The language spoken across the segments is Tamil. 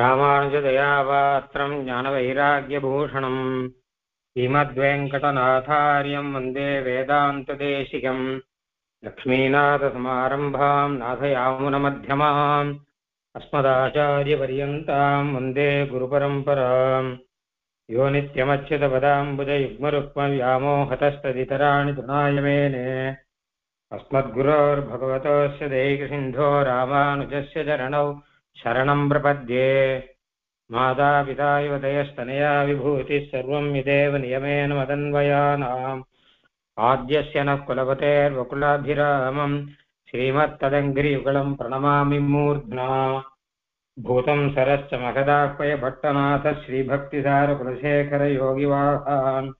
रामानुजदयापात्रं ज्ञानवैराग्यभूषणं श्रीमद्वेङ्कटनाथार्यं वन्दे वेदान्तदेशिकं लक्ष्मीनाथसमारम्भां नाथयामुनमध्यमाम् अस्मदाचार्यपर्यन्तां वन्दे गुरुपरम्परां यो नित्यमच्युतपदाम्बुजयुग्मरुक्मव्यामोहतस्तदितराणि तृणाय मेने अस्मद्गुरोर्भगवतस्य दैकसिन्धो रामानुजस्य चरणौ शरणं प्रपद्ये। मातापिता युवतयस्तनया विभूतिः सर्वं यदेव नियमेन मदन्वयानाम् आद्यस्य नः कुलपतेर्वकुलाभिरामं श्रीमत्तदङ्घ्रियुगलं प्रणमामि मूर्ध्ना। भूतं सरश्च महदाह्वय भट्टनाथः श्रीभक्तिसारकुलशेखरयोगिवाहान्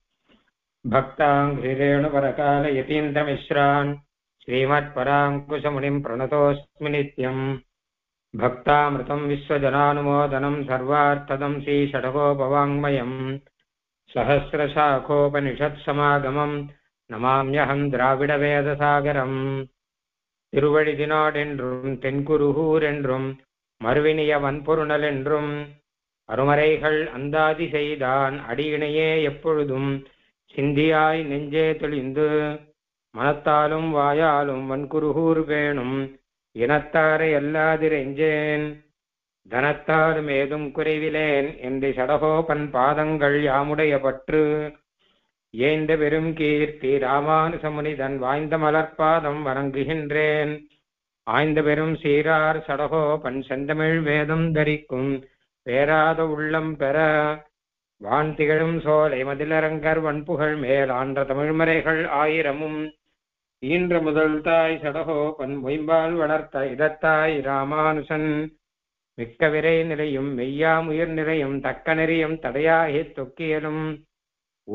भक्ताङ्घ्रिरेणुपरकालयतीन्द्रमिश्रान् श्रीमत्पराङ्कुशमुनिं प्रणतोऽस्मि नित्यम्। भक्तामृतं विश्वजनानुमोदनं सर्वार्थदं श्रीषडकोपवाङ्मयं सहस्रशाखोपनिषत्समागमं नमाम्यहं द्राविडवेदसागरम्। तिरुवळिदिनाडென்றும் தென்குருகூரென்றும் மறுவினியவன்பொருணலென்றும் அருமறைகள் அந்தாதி செய்தான் அடியினையே எப்பொழுதும் சிந்தியாய் நெஞ்சே தெளிந்து மனத்தாலும் வாயாலும் வன்குருகூர் வேணும் இனத்தாரை அல்லாதிரெஞ்சேன் தனத்தாலும் ஏதும் குறைவிலேன் என்று சடகோபன் பாதங்கள் யாமுடைய பற்று ஏந்த பெரும் கீர்த்தி ராமானுசமுனிதன் வாய்ந்த மலர்பாதம் வணங்குகின்றேன் ஆய்ந்த பெரும் சீரார் சடகோபன் செந்தமிழ் வேதம் தரிக்கும் பேராத உள்ளம் பெற வான் திகழும் சோலை மதிலரங்கர் வன்புகழ் மேலான்ற தமிழ்மறைகள் ஆயிரமும் ஈன்ற முதல் தாய் சடகோபன் மொயம்பால் வளர்த்த இதத்தாய் ராமானுசன் மிக்க விரை நிலையும் மெய்யாமுயிர் நிலையும் தக்க நெறியும் தடையாகி தொக்கியலும்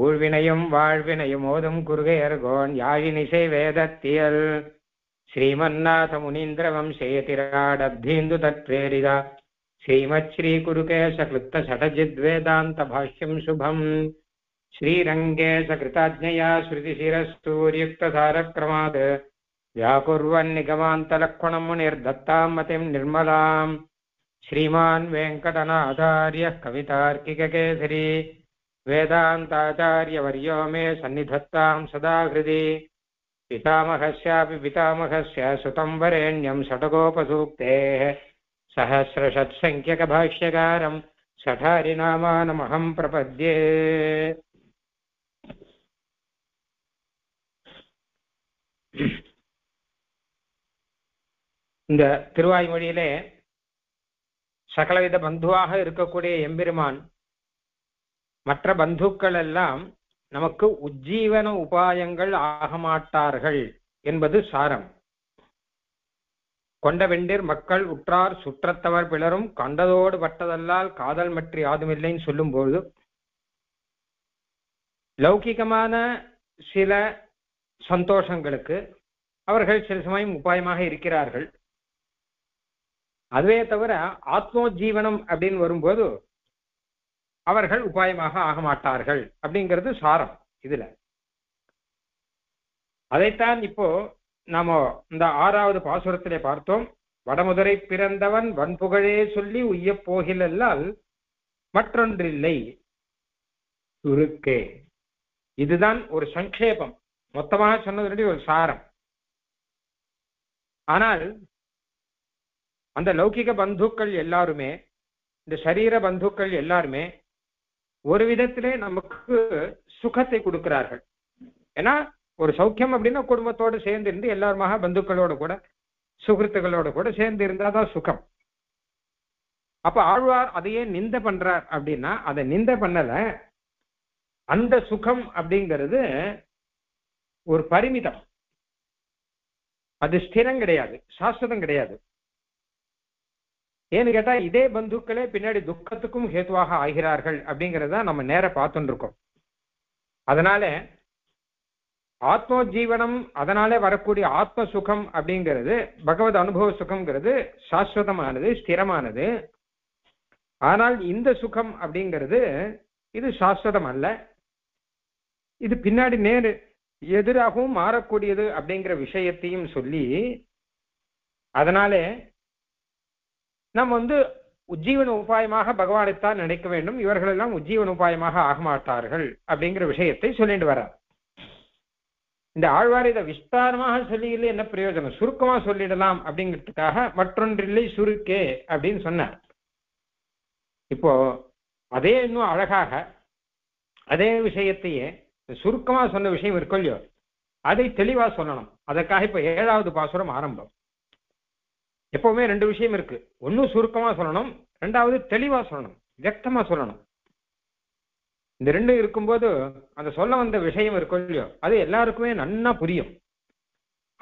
ஊழ்வினையும் வாழ்வினையும் ஓதும் குருகையர்கோன் யாழினிசை வேதத்தியல் ஸ்ரீமன்னாத முனீந்திரவம் சேதிராடப்தீந்து தத்வேரிதா ஸ்ரீமத் ஸ்ரீ குருகேச கிருத்த சடஜித்வேதாந்த பாஷ்யம் சுபம் श्रीरंगे सकृताज्ञया श्रुतिशिरस्तूर्युक्तसारक्रमात् व्याकुर्वन्निगमान्तलक्षणं मुनिर्दत्तां मतिं निर्मलां श्रीमान् वेङ्कटनाथार्यः कवितार्किककेसरी वेदान्ताचार्यवर्यो मे सन्निधत्तां सदा हृदि। पितामहस्यापि पितामहस्य सुतं वरेण्यं षट्कोपसूक्तेः सहस्रषट्सङ्ख्यकभाष्यकारं सठारिनामानमहं प्रपद्ये। இந்த திருவாய்மொழியிலே சகலவித பந்துவாக இருக்கக்கூடிய எம்பெருமான் மற்ற பந்துக்கள் எல்லாம் நமக்கு உஜ்ஜீவன உபாயங்கள் ஆகமாட்டார்கள் என்பது சாரம். கொண்ட வெண்டிர் மக்கள் உற்றார் சுற்றத்தவர் பிளரும் கண்டதோடு பட்டதல்லால் காதல் மற்றி யாதுமில்லைன்னு சொல்லும்போது லௌகிகமான சில சந்தோஷங்களுக்கு அவர்கள் சில சமயம் உபாயமாக இருக்கிறார்கள். அதுவே தவிர ஆத்மோஜீவனம் அப்படின்னு வரும்போது அவர்கள் உபாயமாக ஆக மாட்டார்கள் அப்படிங்கிறது சாரம். இதுல அதைத்தான் இப்போ நாம இந்த ஆறாவது பாசுரத்திலே பார்த்தோம். வடமுதுரை பிறந்தவன் வன்புகழே சொல்லி உய்ய போகிலல்லால் மற்றொன்றில்லை சுருக்கே. இதுதான் ஒரு சங்கேபம், மொத்தமாக சொன்னது ஒரு சாரம். ஆனால் அந்த லௌகிக பந்துக்கள் எல்லாருமே, இந்த சரீர பந்துக்கள் எல்லாருமே ஒரு விதத்திலே நமக்கு சுகத்தை கொடுக்கிறார்கள். ஏன்னா ஒரு சௌக்கியம் அப்படின்னா குடும்பத்தோடு சேர்ந்து இருந்து எல்லாருமாக பந்துக்களோட கூட சுகிருத்துக்களோட கூட சேர்ந்து இருந்தாதான் சுகம். அப்ப ஆழ்வார் அதையே நிந்த பண்றார் அப்படின்னா அதை நிந்த பண்ணல. அந்த சுகம் அப்படிங்கிறது ஒரு பரிமிதம், அது ஸ்திரம் கிடையாது, சாஸ்வதம் கிடையாது. ஏன்னு கேட்டா இதே பந்துக்களே பின்னாடி துக்கத்துக்கும் ஹேத்துவாக ஆகிறார்கள் அப்படிங்கிறத நம்ம நேர பார்த்துட்டு இருக்கோம். அதனால ஆத்மோஜீவனம், அதனாலே வரக்கூடிய ஆத்ம சுகம் அப்படிங்கிறது, பகவத் அனுபவ சுகம்ங்கிறது சாஸ்வதமானது, ஸ்திரமானது. ஆனால் இந்த சுகம் அப்படிங்கிறது இது சாஸ்வதம் அல்ல, இது பின்னாடி நேர் எதிராகவும் மாறக்கூடியது அப்படிங்கிற விஷயத்தையும் சொல்லி அதனாலே நம்ம உஜ்ஜீவன உபாயமாக பகவானைத்தான் நினைக்க வேண்டும், இவர்களெல்லாம் உஜ்ஜீவன உபாயமாக ஆகமாட்டார்கள் அப்படிங்கிற விஷயத்தை சொல்லிட்டு வர்றார். இந்த ஆழ்வார் இதை விஸ்தாரமாக சொல்லியில என்ன பிரயோஜனம், சுருக்கமா சொல்லிடலாம் அப்படிங்கிறதுக்காக மற்றொன்றில்லை சுருக்கே அப்படின்னு சொன்னார். இப்போ அதே இன்னும் அழகாக அதே விஷயத்தையே சுருக்கமா சொன்ன விஷயம் இருக்கொல்லையோ அதை தெளிவா சொல்லணும். அதற்காக இப்ப 7வது பாசுரம் ஆரம்பம். எப்பவுமே 2 விஷயம் இருக்கு, ஒன்னு சுருக்கமா சொல்லணும், 2வது தெளிவா சொல்லணும், வியக்தமா சொல்லணும். இந்த 2 இருக்கும்போது அந்த சொல்ல வந்த விஷயம் இருக்கொல்லையோ அது எல்லாருக்குமே நன்னா புரியும்.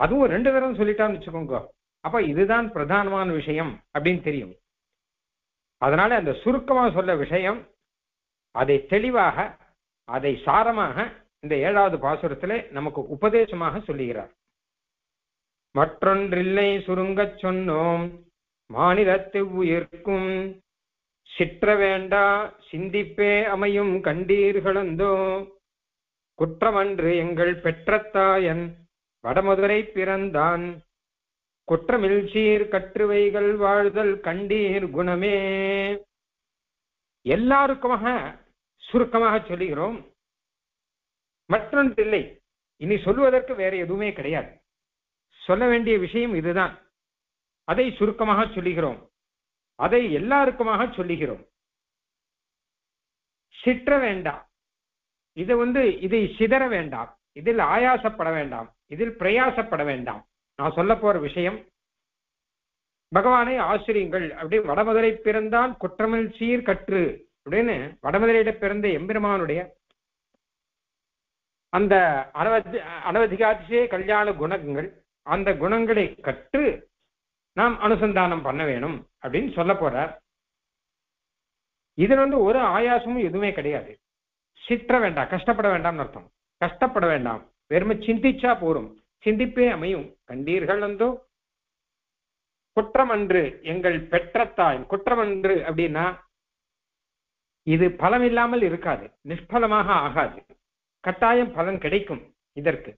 அதுவும் 2 பேரும் சொல்லிட்டான்னு வச்சுக்கோங்க, அப்ப இதுதான் பிரதானமான விஷயம் அப்படின்னு தெரியும். அதனால அந்த சுருக்கமா சொல்ல விஷயம் அதை தெளிவாக அதை சாரமாக இந்த 7வது பாசுரத்திலே நமக்கு உபதேசமாக சொல்லுகிறார். மற்றொன்றில்லை சுருங்கச் சொன்னோம் மானிடத்து உயிர்க்கும் சிற்ற வேண்டா சிந்திப்பே அமையும் கண்டீர்களந்தோ குற்றமன்று எங்கள் பெற்றத்தாயன் வடமதுரை பிறந்தான் குற்றமில் சீர் கற்றுவைகள் வாழ்தல் கண்டீர் குணமே. எல்லாருக்குமாக சுருக்கமாக சொல்லுகிறோம், மற்றொன்றில்லை, இனி சொல்வதற்கு வேற எதுவுமே கிடையாது, சொல்ல வேண்டிய விஷயம் இதுதான், அதை சுருக்கமாக சொல்லுகிறோம், அதை எல்லாருக்குமாக சொல்லுகிறோம். சிற்ற வேண்டாம், இதை இதை சிதற வேண்டாம், இதில் ஆயாசப்பட வேண்டாம், இதில் பிரயாசப்பட வேண்டாம். நான் சொல்ல போற விஷயம் பகவானை ஆசிரியங்கள் அப்படி. வடமதுரை பிறந்தான் குற்றமில் சீர் கற்று அப்படின்னு வடமதுரையில பிறந்த எம்பெருமானுடைய அந்த அளவதிகாட்சியே கல்யாண குணங்கள், அந்த குணங்களை கற்று நாம் அனுசந்தானம் பண்ண வேணும் அப்படின்னு சொல்ல போறார். இதுல ஒரு ஆயாசமும் எதுவுமே கிடையாது. சித்திர வேண்டாம், கஷ்டப்பட வேண்டாம்னு அர்த்தம். கஷ்டப்பட வேண்டாம், வெறுமை சிந்திச்சா போரும், சிந்திப்பே அமையும் கண்டீர்கள் வந்தோ குற்றமன்று எங்கள் பெற்றத்தாய். குற்றமன்று அப்படின்னா இது பலம் இல்லாமல் இருக்காது, நிஷ்பலமாக ஆகாது, கட்டாயம் பலன் கிடைக்கும். இதற்கு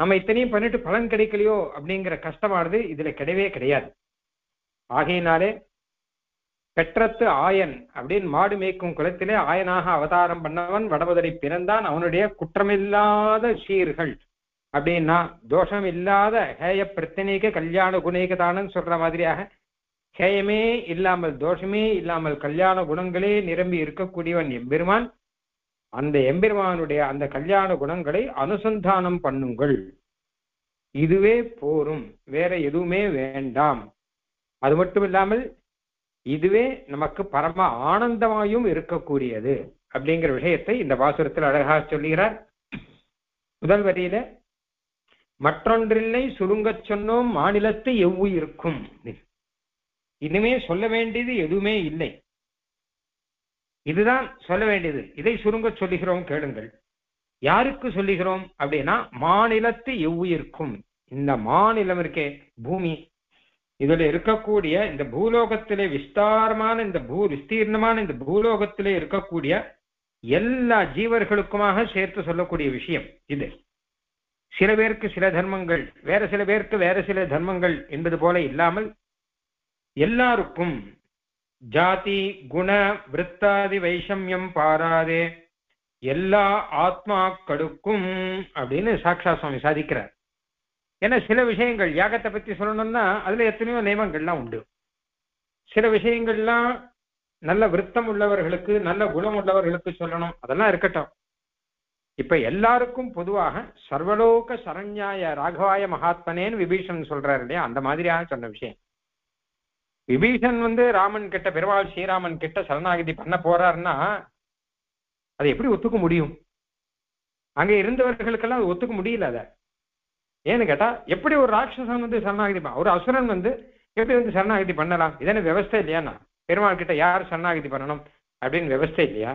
நம்ம இத்தனையும் பண்ணிட்டு பலன் கிடைக்கலையோ அப்படிங்கிற கஷ்டமானது இதுல கிடையவே கிடையாது. ஆகையினாலே பெற்றத்து ஆயன் அப்படின்னு மாடு மேய்க்கும் குலத்திலே ஆயனாக அவதாரம் பண்ணவன் வடமதுரை பிறந்தான் அவனுடைய குற்றமில்லாத சீர்கள் அப்படின்னா தோஷம் இல்லாத ஹேய பிரத்தினேக கல்யாண குணேகதானு சொல்ற மாதிரியாக ஹேயமே இல்லாமல் தோஷமே இல்லாமல் கல்யாண குணங்களே நிரம்பி இருக்கக்கூடியவன் எம்பெருமான். அந்த எம்பெருமானுடைய அந்த கல்யாண குணங்களை அனுசந்தானம் பண்ணுங்கள், இதுவே போரும், வேற எதுவுமே வேண்டாம். அது மட்டும் இல்லாமல் இதுவே நமக்கு பரம ஆனந்தமாயும் இருக்கக்கூடியது அப்படிங்கிற விஷயத்தை இந்த பாசுரத்தில் அழகாக சொல்லுகிறார். முதல் வரியில மற்றொன்றில்லை சுருங்கச் சொன்னோம் மாநிலத்து எவ்வுயிருக்கும், இனிமே சொல்ல வேண்டியது எதுவுமே இல்லை, இதுதான் சொல்ல வேண்டியது, இதை சுருங்க சொல்லுகிறோம் கேளுங்கள். யாருக்கு சொல்லுகிறோம் அப்படின்னா மாநிலத்து எவ்வுயிருக்கும், இந்த மாநிலம் இருக்கே பூமி, இதுல இருக்கக்கூடிய இந்த பூலோகத்திலே விஸ்தாரமான இந்த விஸ்தீர்ணமான இந்த பூலோகத்திலே இருக்கக்கூடிய எல்லா ஜீவர்களுக்குமாக சேர்த்து சொல்லக்கூடிய விஷயம் இது. சில பேருக்கு சில தர்மங்கள், வேற சில பேருக்கு வேற சில தர்மங்கள் என்பது போல இல்லாமல் எல்லாருக்கும் ஜாதி குண விருத்தாதி வைஷமியம் பாராதே எல்லா ஆத்மாக்களுக்கும் அப்படின்னு சாக்ஷா சுவாமி சாதிக்கிறார். ஏன்னா சில விஷயங்கள் யாகத்தை பத்தி சொல்லணும்னா அதுல எத்தனையோ நியமங்கள்லாம் உண்டு. சில விஷயங்கள்லாம் நல்ல விருத்தம் உள்ளவர்களுக்கு நல்ல குணம் உள்ளவர்களுக்கு சொல்லணும், அதெல்லாம் இருக்கட்டும். இப்ப எல்லாருக்கும் பொதுவாக சர்வலோக சரண்யாய ராகவாய மகாத்மனேன்னு விபீஷன் சொல்றாரு இல்லையா, அந்த மாதிரியாக சொன்ன விஷயம். விபீஷன் ராமன் கிட்ட, பெருமாள் ஸ்ரீராமன் கிட்ட சரணாகதி பண்ண போறாருன்னா அதை எப்படி ஒத்துக்க முடியும்? அங்க இருந்தவர்களுக்கெல்லாம் அது ஒத்துக்க முடியல. அதை ஏன்னு கேட்டா எப்படி ஒரு ராட்சசன் சரணாகதி ஒரு அசுரன் எப்படி சரணாகதி பண்ணலாம்? இதான வியவஸ்தை இல்லையாண்ணா, பெருமாள் கிட்ட யார் சரணாகதி பண்ணணும் அப்படின்னு வியவஸ்தை இல்லையா?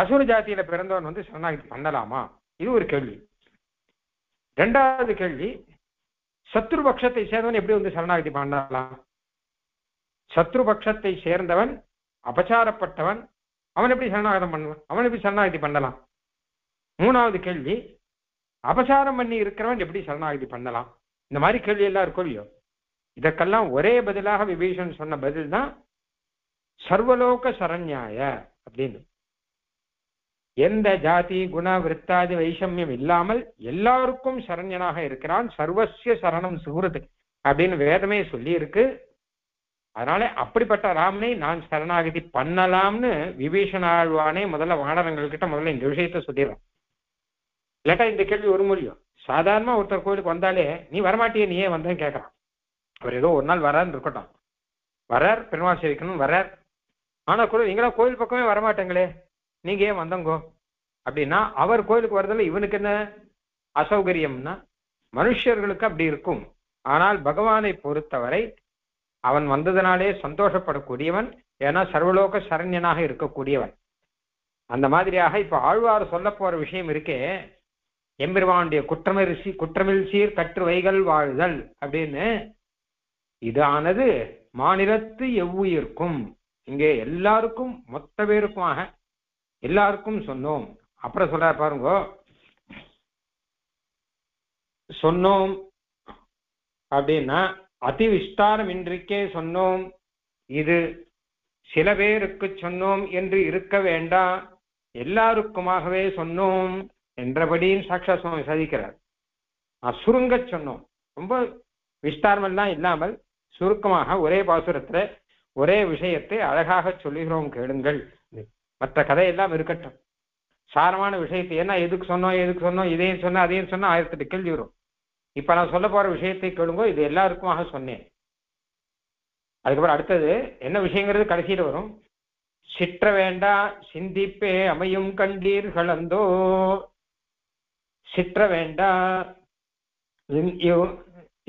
அசுர ஜாத்தியில பிறந்தவன் சரணாகதி பண்ணலாமா? இது ஒரு கேள்வி. 2வது கேள்வி, சத்ருபக்ஷத்தை சேர்ந்தவன் எப்படி சரணாகதி பண்ணலாம்? சத்ருபக்ஷத்தை சேர்ந்தவன் அபச்சாரப்பட்டவன் அவன் எப்படி சரணாகதம் பண்ணலாம், அவன் எப்படி சரணாகதி பண்ணலாம்? 3வது கேள்வி, அபசாரம் பண்ணி இருக்கிறவன் எப்படி சரணாகதி பண்ணலாம்? இந்த மாதிரி கேள்வி எல்லாம் இருக்கும் இல்லையோ, இதற்கெல்லாம் ஒரே பதிலாக விபீஷன் சொன்ன பதில் தான் सर्वलोक शरण्याय अप्पडिनु एंद जाति गुण वृत्तादि वैषम्यम इल्लामल एल्लारुक्कुम शरण्यनाग इरुक्किरान सर्वस्य शरणं सुहृत् अप्पडिनु वेदमे सोल्ली इरुक्कु அதனால அப்படிப்பட்ட ராமனை நான் சரணாகதி பண்ணலாம்னு விபீஷண ஆழ்வானே முதல்ல வானரங்கள் கிட்ட முதல்ல இந்த விஷயத்தை சொல்லிடுறான். இல்லாட்டா இந்த கேள்வி ஒரு மொழியும் சாதாரணமா ஒருத்தர் கோயிலுக்கு வந்தாலே நீ வரமாட்டியே நீ ஏன் வந்தேன்னு கேட்கறான். அவர் ஏதோ ஒரு நாள் வரான்னு இருக்கட்டும், வரார் பெருமாள் சேவிக்கணும்னு வரார், ஆனா கூட நீங்களாம் கோயில் பக்கமே வரமாட்டேங்களே நீங்க ஏன் வந்தங்கோ அப்படின்னா அவர் கோயிலுக்கு வரதில்ல இவனுக்கு என்ன அசௌகரியம்னா மனுஷர்களுக்கு அப்படி இருக்கும். ஆனால் பகவானை பொறுத்தவரை அவன் வந்ததனாலே சந்தோஷப்படக்கூடியவன், ஏன்னா சர்வலோக சரண்யனாக இருக்கக்கூடியவன். அந்த மாதிரியாக இப்ப ஆழ்வார் சொல்ல போற விஷயம் இருக்கே, எம்பெருமானுடைய குற்றமில் சீர் கற்று வைகள் வாழ்தல் அப்படின்னு இதானது மாநிலத்து எவ்வுயிருக்கும், இங்கே எல்லாருக்கும் மொத்த பேருக்குமாக எல்லாருக்கும் சொன்னோம். அப்புறம் சொல்ற பாருங்கோ, சொன்னோம் அப்படின்னா அதி விஸ்தாரமின்றிக்கே சொன்னோம், இது சில பேருக்கு சொன்னோம் என்று இருக்க வேண்டாம், எல்லாருக்குமாகவே சொன்னோம் என்றபடியும் சாட்சா சுவாமி சாதிக்கிறார். சுருங்க சொன்னோம், ரொம்ப விஸ்தாரமெல்லாம் இல்லாமல் சுருக்கமாக ஒரே பாசுரத்துல ஒரே விஷயத்தை அழகாக சொல்லுகிறோம் கேளுங்கள், மற்ற கதையெல்லாம் இருக்கட்டும், சாரமான விஷயத்தை ஏன்னா எதுக்கு சொன்னோம் இதையும் சொன்னா அதையும் சொன்னா 1008 கேள்வி வரும். இப்ப நான் சொல்ல போற விஷயத்தை கேளுங்க, இது எல்லாருக்குமாக சொன்னேன். அதுக்கப்புறம் அடுத்தது என்ன விஷயங்கிறது கடைசியில வரும். சிற்ற வேண்டா சிந்திப்பே அமையும் கண்டீர்கள் அந்தோ, சிற்ற வேண்டா.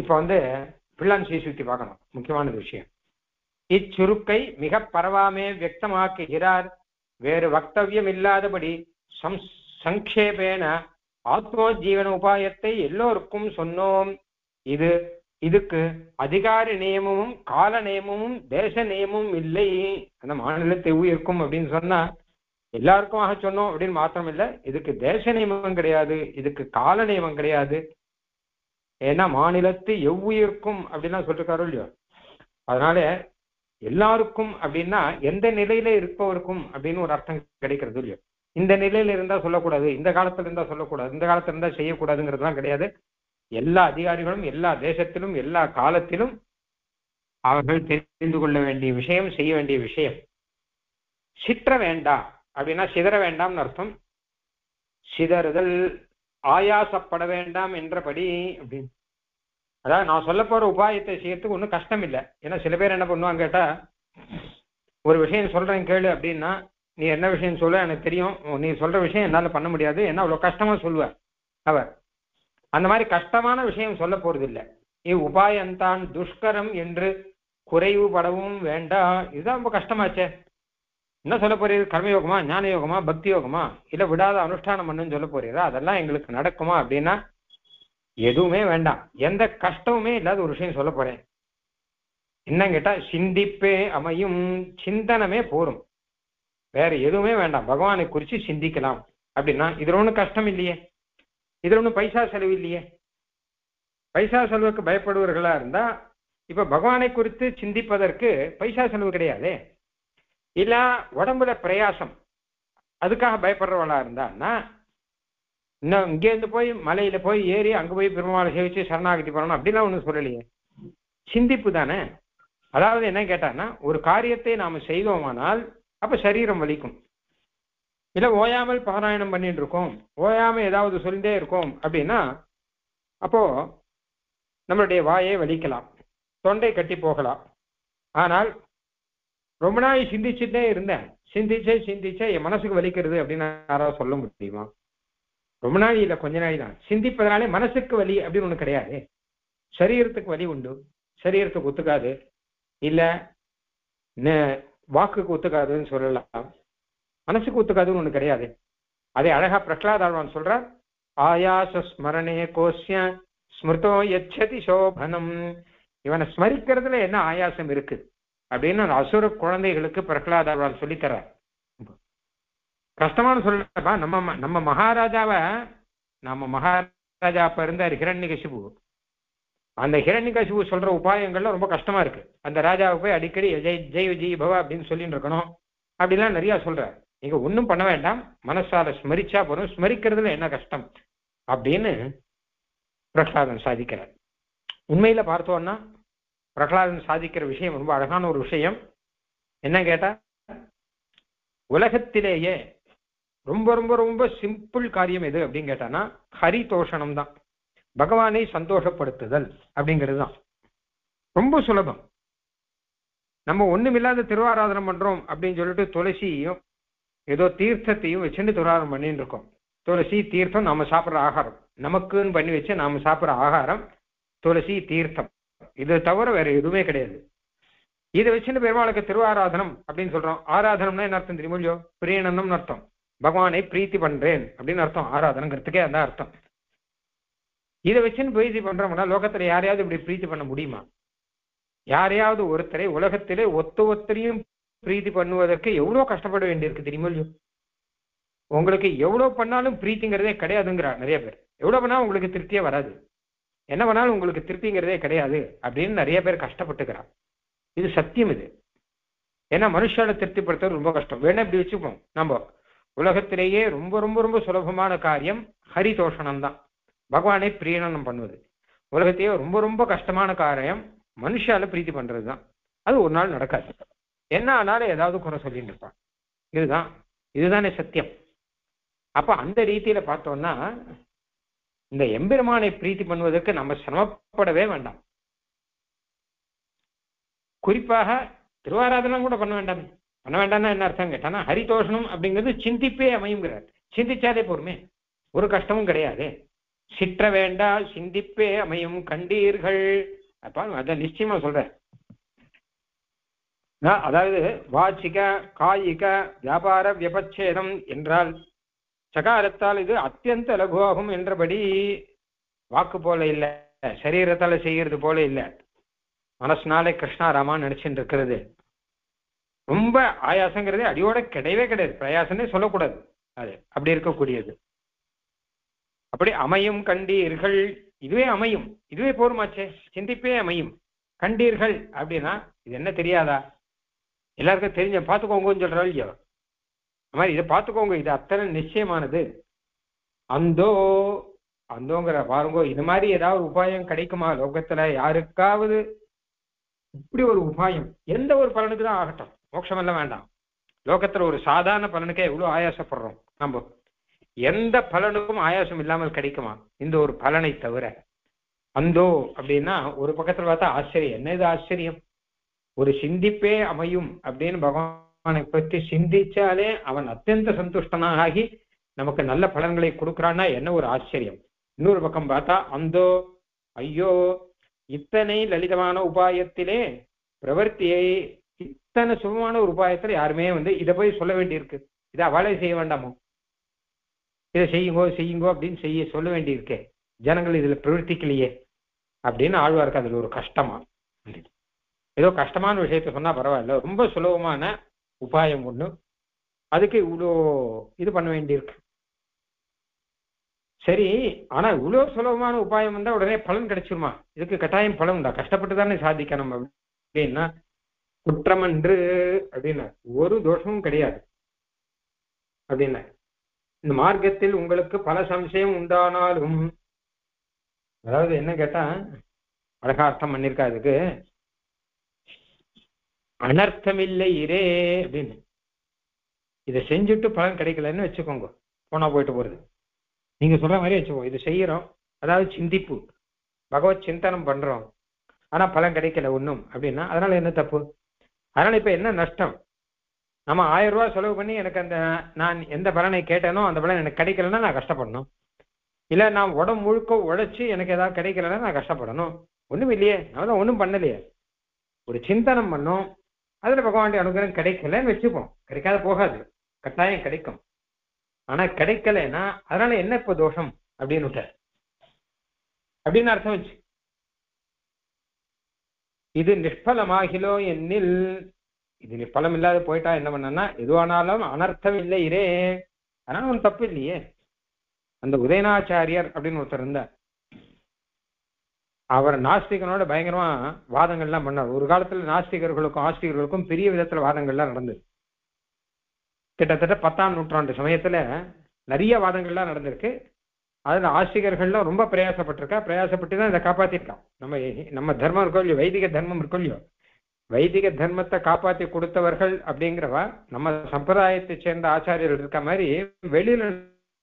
இப்ப பிள்ளான் சீசுத்தி பார்க்கணும், முக்கியமான விஷயம். இச்சுருக்கை மிக பரவாமே வியக்தமாக்குகிறார், வேறு வக்தவியம் இல்லாதபடி சங்கேபேன ஆத்மோஜீவன உபாயத்தை எல்லோருக்கும் சொன்னோம். இதுக்கு அதிகார நியமமும் கால நியமமும் தேச நியமமும் இல்லை. அந்த மாநிலத்தை உயிருக்கும் அப்படின்னு சொன்னா எல்லாருக்குமாக சொன்னோம் அப்படின்னு மாத்திரம் இல்லை, இதுக்கு தேச நியமம் கிடையாது, இதுக்கு கால நியமம் கிடையாது, ஏன்னா மாநிலத்தை எவ்வுயிருக்கும் அப்படின்னா சொல்லிருக்காரோ இல்லையோ. அதனால எல்லாருக்கும் அப்படின்னா எந்த நிலையில இருப்பவருக்கும் அப்படின்னு ஒரு அர்த்தம் கிடைக்கிறது இல்லையோ. இந்த நிலையில இருந்தா சொல்லக்கூடாது, இந்த காலத்துல இருந்தா சொல்லக்கூடாது, இந்த காலத்துல இருந்தா செய்யக்கூடாதுங்கிறதுலாம் கிடையாது. எல்லா அதிகாரிகளும் எல்லா தேசத்திலும் எல்லா காலத்திலும் அவர்கள் தெரிந்து கொள்ள வேண்டிய விஷயம், செய்ய வேண்டிய விஷயம். சிற்ற வேண்டாம் அப்படின்னா சிதற வேண்டாம்னு அர்த்தம். சிதறுதல் ஆயாசப்பட வேண்டாம் என்றபடி அப்படின்னு, அதாவது நான் சொல்ல போற உபாயத்தை செய்யறதுக்கு ஒன்றும் கஷ்டம் இல்லை. ஏன்னா சில பேர் என்ன பண்ணுவாங்க கேட்டா, ஒரு விஷயம் சொல்றேன் கேளு அப்படின்னா நீ என்ன விஷயம் சொல்ல எனக்கு தெரியும், நீ சொல்ற விஷயம் என்னால பண்ண முடியாது, என்ன அவ்வளவு கஷ்டமா சொல்லுவ. அவர் அந்த மாதிரி கஷ்டமான விஷயம் சொல்ல போறது இல்லை. உபாயந்தான் துஷ்கரம் என்று குறைவுபடவும் வேண்டாம். இதுதான் ரொம்ப கஷ்டமாச்சே, என்ன சொல்ல போறீர், கர்மயோகமா ஞான யோகமா பக்தி யோகமா இல்ல விடாத அனுஷ்டானம் பண்ணுன்னு சொல்ல போறீரா, அதெல்லாம் எங்களுக்கு நடக்குமா அப்படின்னா எதுவுமே வேண்டாம், எந்த கஷ்டமுமே இல்லாத ஒரு விஷயம் சொல்ல போறேன். என்னன்னு கேட்டா சிந்திப்பே அமையும், சிந்தனமே போரும், வேற எதுவுமே வேண்டாம், பகவானை குறித்து சிந்திக்கலாம் அப்படின்னா இதுல ஒன்றும் கஷ்டம் இல்லையே, இதுல ஒன்றும் பைசா செலவு இல்லையே. பைசா செலவுக்கு பயப்படுவர்களா இருந்தா இப்ப பகவானை குறித்து சிந்திப்பதற்கு பைசா செலவு கிடையாது. இல்ல உடம்புல பிரயாசம் அதுக்காக பயப்படுறவளா இருந்தான்னா இன்னும் இங்கேருந்து போய் மலையில போய் ஏறி அங்க போய் பெருமாளை சேவிச்சு சரணாகதி பண்ணணும் அப்படிலாம் ஒன்றும் சொல்லலையே, சிந்திப்பு தானே. அதாவது என்ன கேட்டான்னா ஒரு காரியத்தை நாம செய்தோமானால் அப்ப சரீரம் வலிக்கும், இல்ல ஓயாமல் பாராயணம் பண்ணிட்டு இருக்கோம், ஓயாம ஏதாவது சொல்லிட்டே இருக்கோம் அப்படின்னா அப்போ நம்மளுடைய வாயை வலிக்கலாம், தொண்டை கட்டி போகலாம். ஆனால் ரொம்ப நாள் சிந்திச்சுட்டே இருந்தேன், சிந்திச்சே என் மனசுக்கு வலிக்கிறது அப்படின்னு யாராவது சொல்ல முடியுமா? ரொம்ப நாள் இல்லை, கொஞ்ச நாள் தான். சிந்திப்பதனாலே மனசுக்கு வலி அப்படின்னு ஒண்ணு கிடையாது, சரீரத்துக்கு வலி உண்டு, சரீரத்துக்கு ஒத்துக்காது, இல்ல வாக்குக்கு ஒத்துக்காதுன்னு சொல்லலாம், மனசுக்கு ஒத்துக்காதுன்னு ஒண்ணு கிடையாது. அதே அழகா பிரகலாத் ஆழ்வான் சொல்ற, ஆயாச ஸ்மரணே கோஷ்ய ஸ்மிருதோ யச்சதி சோபனம். இவனை ஸ்மரிக்கிறதுல என்ன ஆயாசம் இருக்கு அப்படின்னு அந்த அசுர குழந்தைகளுக்கு பிரகலாத் ஆழ்வான் சொல்லித்தர. கஷ்டமான சொல்லப்பா, நம்ம மகாராஜாவை, நம்ம மகாராஜா அப்ப இருந்தார் ஹிரண்யகசிபு, அந்த ஹிரண்யகாசிபு சொல்ற உபாயங்கள்லாம் ரொம்ப கஷ்டமா இருக்கு. அந்த ராஜாவை போய் அடிக்கடி ஜெய் ஜெய் ஜெய் பவா அப்படின்னு சொல்லிட்டு இருக்கணும் அப்படிலாம் நிறைய சொல்றாரு. நீங்க ஒன்றும் பண்ண வேண்டாம், மனசால ஸ்மரிச்சா போறோம், ஸ்மரிக்கிறதுல என்ன கஷ்டம் அப்படின்னு பிரகலாதன் சாதிக்கிறார். உண்மையில பார்த்தோம்னா பிரகலாதன் சாதிக்கிற விஷயம் ரொம்ப அழகான ஒரு விஷயம். என்ன கேட்டா, உலகத்திலேயே ரொம்ப ரொம்ப ரொம்ப சிம்பிள் காரியம் எது அப்படின்னு கேட்டானா, ஹரிதோஷணம் தான், பகவானை சந்தோஷப்படுத்துதல் அப்படிங்கிறது தான் ரொம்ப சுலபம். நம்ம ஒண்ணுமில்லாத திருவாராதனம் பண்றோம் அப்படின்னு சொல்லிட்டு துளசியையும் ஏதோ தீர்த்தத்தையும் வச்சுட்டு திருவாரணம் பண்ணிட்டு இருக்கோம். துளசி தீர்த்தம் நாம சாப்பிட்ற ஆகாரம், நமக்குன்னு பண்ணி வச்சு நாம சாப்பிட்ற ஆகாரம் துளசி தீர்த்தம், இது தவிர வேற எதுவுமே கிடையாது. இதை வச்சுட்டு பெருமாளுக்கு திருவாராதனம் அப்படின்னு சொல்றோம். ஆராதனம்னா என்ன அர்த்தம் தெரியுமோ, பிரியனம்னு அர்த்தம், பகவானை பிரீத்தி பண்றேன் அப்படின்னு அர்த்தம், ஆராதனங்கிறதுக்கே அந்த அர்த்தம். இதை வச்சுன்னு பிரீத்தி பண்றோம்னா லோகத்துல யாரையாவது இப்படி பிரீத்தி பண்ண முடியுமா? யாரையாவது ஒருத்தரை உலகத்திலே ஒத்தரையும் பிரீத்தி பண்ணுவதற்கு எவ்வளவு கஷ்டப்பட வேண்டியிருக்கு தெரியுமோ. உங்களுக்கு எவ்வளவு பண்ணாலும் பிரீத்திங்கிறதே கிடையாதுங்கிறார் நிறைய பேர். எவ்வளவு பண்ணாலும் உங்களுக்கு திருப்தியே வராது, என்ன பண்ணாலும் உங்களுக்கு திருப்திங்கிறதே கிடையாது அப்படின்னு நிறைய பேர் கஷ்டப்பட்டுக்கிறார். இது சத்தியம். இது ஏன்னா மனுஷால திருப்திப்படுத்துறது ரொம்ப கஷ்டம். வேணா இப்படி வச்சுப்போம், நம்ம உலகத்திலேயே ரொம்ப ரொம்ப ரொம்ப சுலபமான காரியம் ஹரிதோஷணம் தான், பகவானை பிரீணனம் பண்ணுவது. உலகத்திலேயே ரொம்ப ரொம்ப கஷ்டமான காரியம் மனுஷால பிரீத்தி பண்றது தான். அது ஒரு நாள் நடக்காது, என்ன ஆனாலும் ஏதாவது குறை சொல்லிட்டு இருப்பான். இதுதானே சத்தியம். அப்ப அந்த ரீதியில பார்த்தோம்னா இந்த எம்பெருமானை பிரீத்தி பண்ணுவதற்கு நம்ம சிரமப்படவே வேண்டாம். குறிப்பாக திருவாராதனம் கூட பண்ண வேண்டாம். பண்ண வேண்டாம்னா என்ன அர்த்தம் கேட்டானா, ஹரிதோஷணம் அப்படிங்கிறது சிந்திப்பே அமையுங்கிறார். சிந்திச்சாதே போருமே, ஒரு கஷ்டமும் கிடையாது. சிற்ற வேண்டா சிந்திப்பே அமையும் கண்டீர்கள் அப்பா, அதான் நிச்சயமா சொல்றேன். அதாவது வாச்சிக காயிக வியாபார வியபச்சேதம் என்றால் சகாரத்தால் இது அத்தியந்த லகுவாகும் என்றபடி, வாக்கு போல இல்லை, சரீரத்தால செய்கிறது போல இல்லை, மனசுனாலே கிருஷ்ணாராமான்னு நினைச்சுட்டு இருக்கிறது ரொம்ப ஆயாசங்கிறதே அடியோட கிடையவே கிடையாது, பிரயாசம்னே சொல்லக்கூடாது. அது அப்படி இருக்கக்கூடியது. அப்படி அமையும் கண்டீர்கள், இதுவே அமையும், இதுவே போருமாச்சே, சிந்திப்பே அமையும் கண்டீர்கள் அப்படின்னா இது என்ன தெரியாதா? எல்லாருக்கும் தெரிஞ்ச பார்த்துக்கோங்கன்னு சொல்றாள் இல்லையோ, அது மாதிரி இதை பார்த்துக்கோங்க, இது அத்தனை நிச்சயமானது. அந்தோங்கிற பாருங்கோ, இது மாதிரி ஏதாவது உபாயம் கிடைக்குமா லோகத்துல யாருக்காவது? இப்படி ஒரு உபாயம் எந்த ஒரு பலனுக்கு தான் ஆகட்டும், மோட்சம் எல்லாம் வேண்டாம். லோகத்துல ஒரு சாதாரண பலனுக்கே எவ்வளவு ஆயாசப்படுறோம் நம்ம, எந்த பலனுக்கும் ஆயாசம் இல்லாமல் கிடைக்குமா இந்த ஒரு பலனை தவிர? அந்தோ அப்படின்னா ஒரு பக்கத்துல பார்த்தா ஆச்சரியம், என்ன இது ஆச்சரியம், ஒரு சிந்திப்பே அமையும் அப்படின்னு பகவானை பற்றி சிந்திச்சாலே அவன் அத்தியந்த சந்துஷ்டனாக ஆகி நமக்கு நல்ல பலன்களை கொடுக்குறான்னா என்ன ஒரு ஆச்சரியம். இன்னொரு பக்கம் பார்த்தா அந்தோ, ஐயோ, இத்தனை லலிதமான உபாயத்திலே பிரவர்த்தியை, இத்தனை சுகமான ஒரு உபாயத்துல யாருமே இதை போய் சொல்ல வேண்டியிருக்கு, இதை அவளே செய்ய வேண்டாமோ, இதை செய்யுங்கோ செய்யுங்கோ அப்படின்னு சொல்ல வேண்டியிருக்கே, ஜனங்கள் இதுல பிரவர்த்திக்கலையே அப்படின்னு ஆழ்வாருக்கு அதுல ஒரு கஷ்டமா இருந்தது. ஏதோ கஷ்டமான விஷயத்த சொன்னா பரவாயில்ல, ரொம்ப சுலபமான உபாயம் ஒண்ணு, அதுக்கு இவ்வளோ இது பண்ண வேண்டியிருக்கு. சரி, ஆனா இவ்வளவு சுலபமான உபாயம் வந்தா உடனே பலன் கிடைச்சிருமா? இதுக்கு கட்டாயம் பலன் உண்டா? கஷ்டப்பட்டு தானே சாதிக்கணும் அப்படின்னா குற்றமன்று அப்படின்னா ஒரு தோஷமும் கிடையாது அப்படின்னா, இந்த மார்க்கத்தில் உங்களுக்கு பல சம்சயம் உண்டானாலும், அதாவது என்ன கேட்டா அழகா அர்த்தம் பண்ணிருக்கா அதுக்கு, அனர்த்தமில்லை இரே அப்படின்னு. இதை செஞ்சுட்டு பலன் கிடைக்கலன்னு வச்சுக்கோங்க, போனா போயிட்டு போறது, நீங்க சொல்ற மாதிரி வச்சுக்கோங்க. இது செய்யறோம், அதாவது சிந்திப்பு, பகவத் சிந்தனம் பண்றோம், ஆனா பலன் கிடைக்கல ஒன்றும் அப்படின்னா அதனால என்ன தப்பு? அதனால இப்ப என்ன நஷ்டம்? நம்ம 1000 ரூபாய் செலவு பண்ணி எனக்கு அந்த நான் எந்த பலனை கேட்டேனோ அந்த பலன் எனக்கு கிடைக்கலன்னா நான் கஷ்டப்படணும், இல்லை நான் உடம்பு முழுக்க உழைச்சி எனக்கு ஏதாவது கிடைக்கலன்னா நான் கஷ்டப்படணும். ஒன்றும் இல்லையே, நான் ஒன்றும் பண்ணலையே, ஒரு சிந்தனம் பண்ணோம், அதில் பகவானுடைய அனுகிரகம் கிடைக்கலன்னு வச்சுப்போம். கிடைக்காத போகாது, கட்டாயம் கிடைக்கும். ஆனால் கிடைக்கலன்னா அதனால என்ன இப்போ தோஷம் அப்படின்னு விட்டார் அப்படின்னு அர்த்தம் வச்சு. இது நிஷ்பலமாகிலோ என்னில், இது நிஷ்பலம் இல்லாத போயிட்டா என்ன பண்ணனா, எதுவானாலும் அனர்த்தம் இல்லை இரே, அதனால ஒன்றும் தப்பு இல்லையே. அந்த உதயநாச்சாரியர் அப்படின்னு ஒருத்தர் இருந்தார், அவர் நாஸ்திகனோட பயங்கரமா வாதங்கள்லாம் பண்ணார். ஒரு காலத்துல நாஸ்திகர்களுக்கும் ஆஸ்திகர்களுக்கும் பெரிய விதத்துல வாதங்கள்லாம் நடந்தது. கிட்டத்தட்ட 10ஆம் நூற்றாண்டு சமயத்துல நிறைய வாதங்கள்லாம் நடந்திருக்கு. அதுல ஆஸ்திகர்கள்லாம் ரொம்ப பிரயாசப்பட்டிருக்கா, பிரயாசப்பட்டு தான் இதை காப்பாத்திருக்கான். நம்ம தர்மம் இருக்கோ இல்லையோ, வைதிக தர்மம் இருக்கோ இல்லையோ, வைதிக தர்மத்தை காப்பாத்தி கொடுத்தவர்கள் அப்படிங்கிறவ நம்ம சம்பிரதாயத்தை சேர்ந்த ஆச்சாரியர்கள் இருக்க மாதிரி வெளியில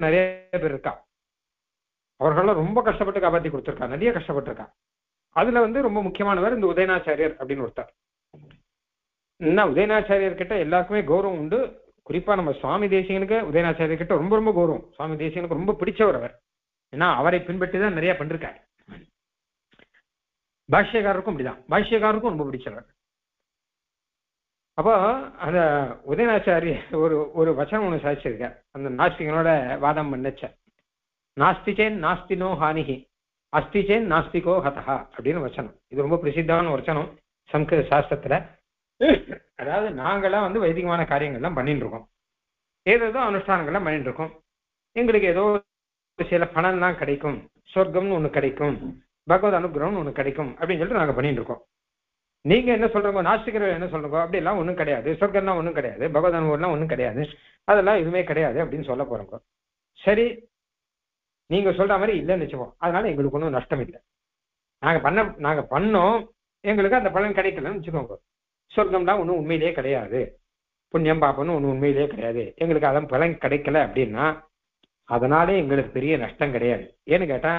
நிறைய பேர் இருக்கா. அவர்களெல்லாம் ரொம்ப கஷ்டப்பட்டு காப்பாத்தி கொடுத்துருக்கா, நிறைய கஷ்டப்பட்டிருக்கா. அதுல வந்து ரொம்ப முக்கியமானவர் இந்த உதயநாச்சாரியர் அப்படின்னு ஒருத்தர். இன்னும் உதயநாச்சாரியர் கிட்ட எல்லாருக்குமே கௌரவம் உண்டு. குறிப்பா நம்ம சுவாமி தேசிகனுக்கு உதயநாச்சாரியர் கிட்ட ரொம்ப ரொம்ப கௌரவம். சுவாமி தேசிகனுக்கு ரொம்ப பிடிச்சவர் அவர். ஏன்னா அவரை பின்பற்றிதான் நிறைய பண்ணிருக்காரு. பாஷ்யக்காரருக்கும் அப்படிதான், பாஷ்யக்காரருக்கும் ரொம்ப பிடிச்சவர். அப்போ அந்த உதயநாச்சாரிய ஒரு வசனம் ஒன்று சாதிச்சிருக்கார். அந்த நாஸ்திகனோட வாதம் பண்ணச்ச, நாஸ்திச்சேன் நாஸ்தினோ ஹானிஹி அஸ்திச்சேன் நாஸ்திகோ ஹதஹா அப்படின்னு வசனம். இது ரொம்ப பிரசித்தமான வசனம் சம்ஸ்கிருத சாஸ்திரத்துல. அதாவது நாங்களாம் வந்து வைதிகமான காரியங்கள்லாம் பண்ணிட்டு இருக்கோம், ஏதேதோ அனுஷ்டானங்கள்லாம் பண்ணிட்டு இருக்கோம். எங்களுக்கு ஏதோ சில பணம்லாம் கிடைக்கும், சொர்க்கம்னு ஒண்ணு கிடைக்கும், பகவத் அனுகிரகம்னு ஒண்ணு கிடைக்கும் அப்படின்னு சொல்லிட்டு நாங்க பண்ணிட்டு இருக்கோம். நீங்க என்ன சொல்றீங்க, நாஸ்திகர்கள் என்ன சொல்றீங்க, அப்படிலாம் ஒண்ணும் கிடையாது, சொர்க்கம்லாம் ஒண்ணும் கிடையாது, பகவத் அனுகிரகம்லாம் ஒண்ணும் கிடையாது, அதெல்லாம் எதுவுமே கிடையாது அப்படின்னு சொல்ல போறோங்க. சரி, நீங்க சொல்ற மாதிரி இல்லைன்னு வச்சுப்போம். அதனால எங்களுக்கு ஒன்றும் நஷ்டம் இல்லை. நாங்க பண்ணோம், எங்களுக்கு அந்த பலன் கிடைக்கலன்னு வச்சுக்கோங்க. சொர்க்கம்லாம் ஒன்றும் உண்மையிலேயே கிடையாது, புண்ணியம் பாப்பன்னு ஒன்றும் உண்மையிலேயே கிடையாது, எங்களுக்கு அதான் பலன் கிடைக்கல அப்படின்னா அதனாலே எங்களுக்கு பெரிய நஷ்டம் கிடையாது. ஏன்னு கேட்டா,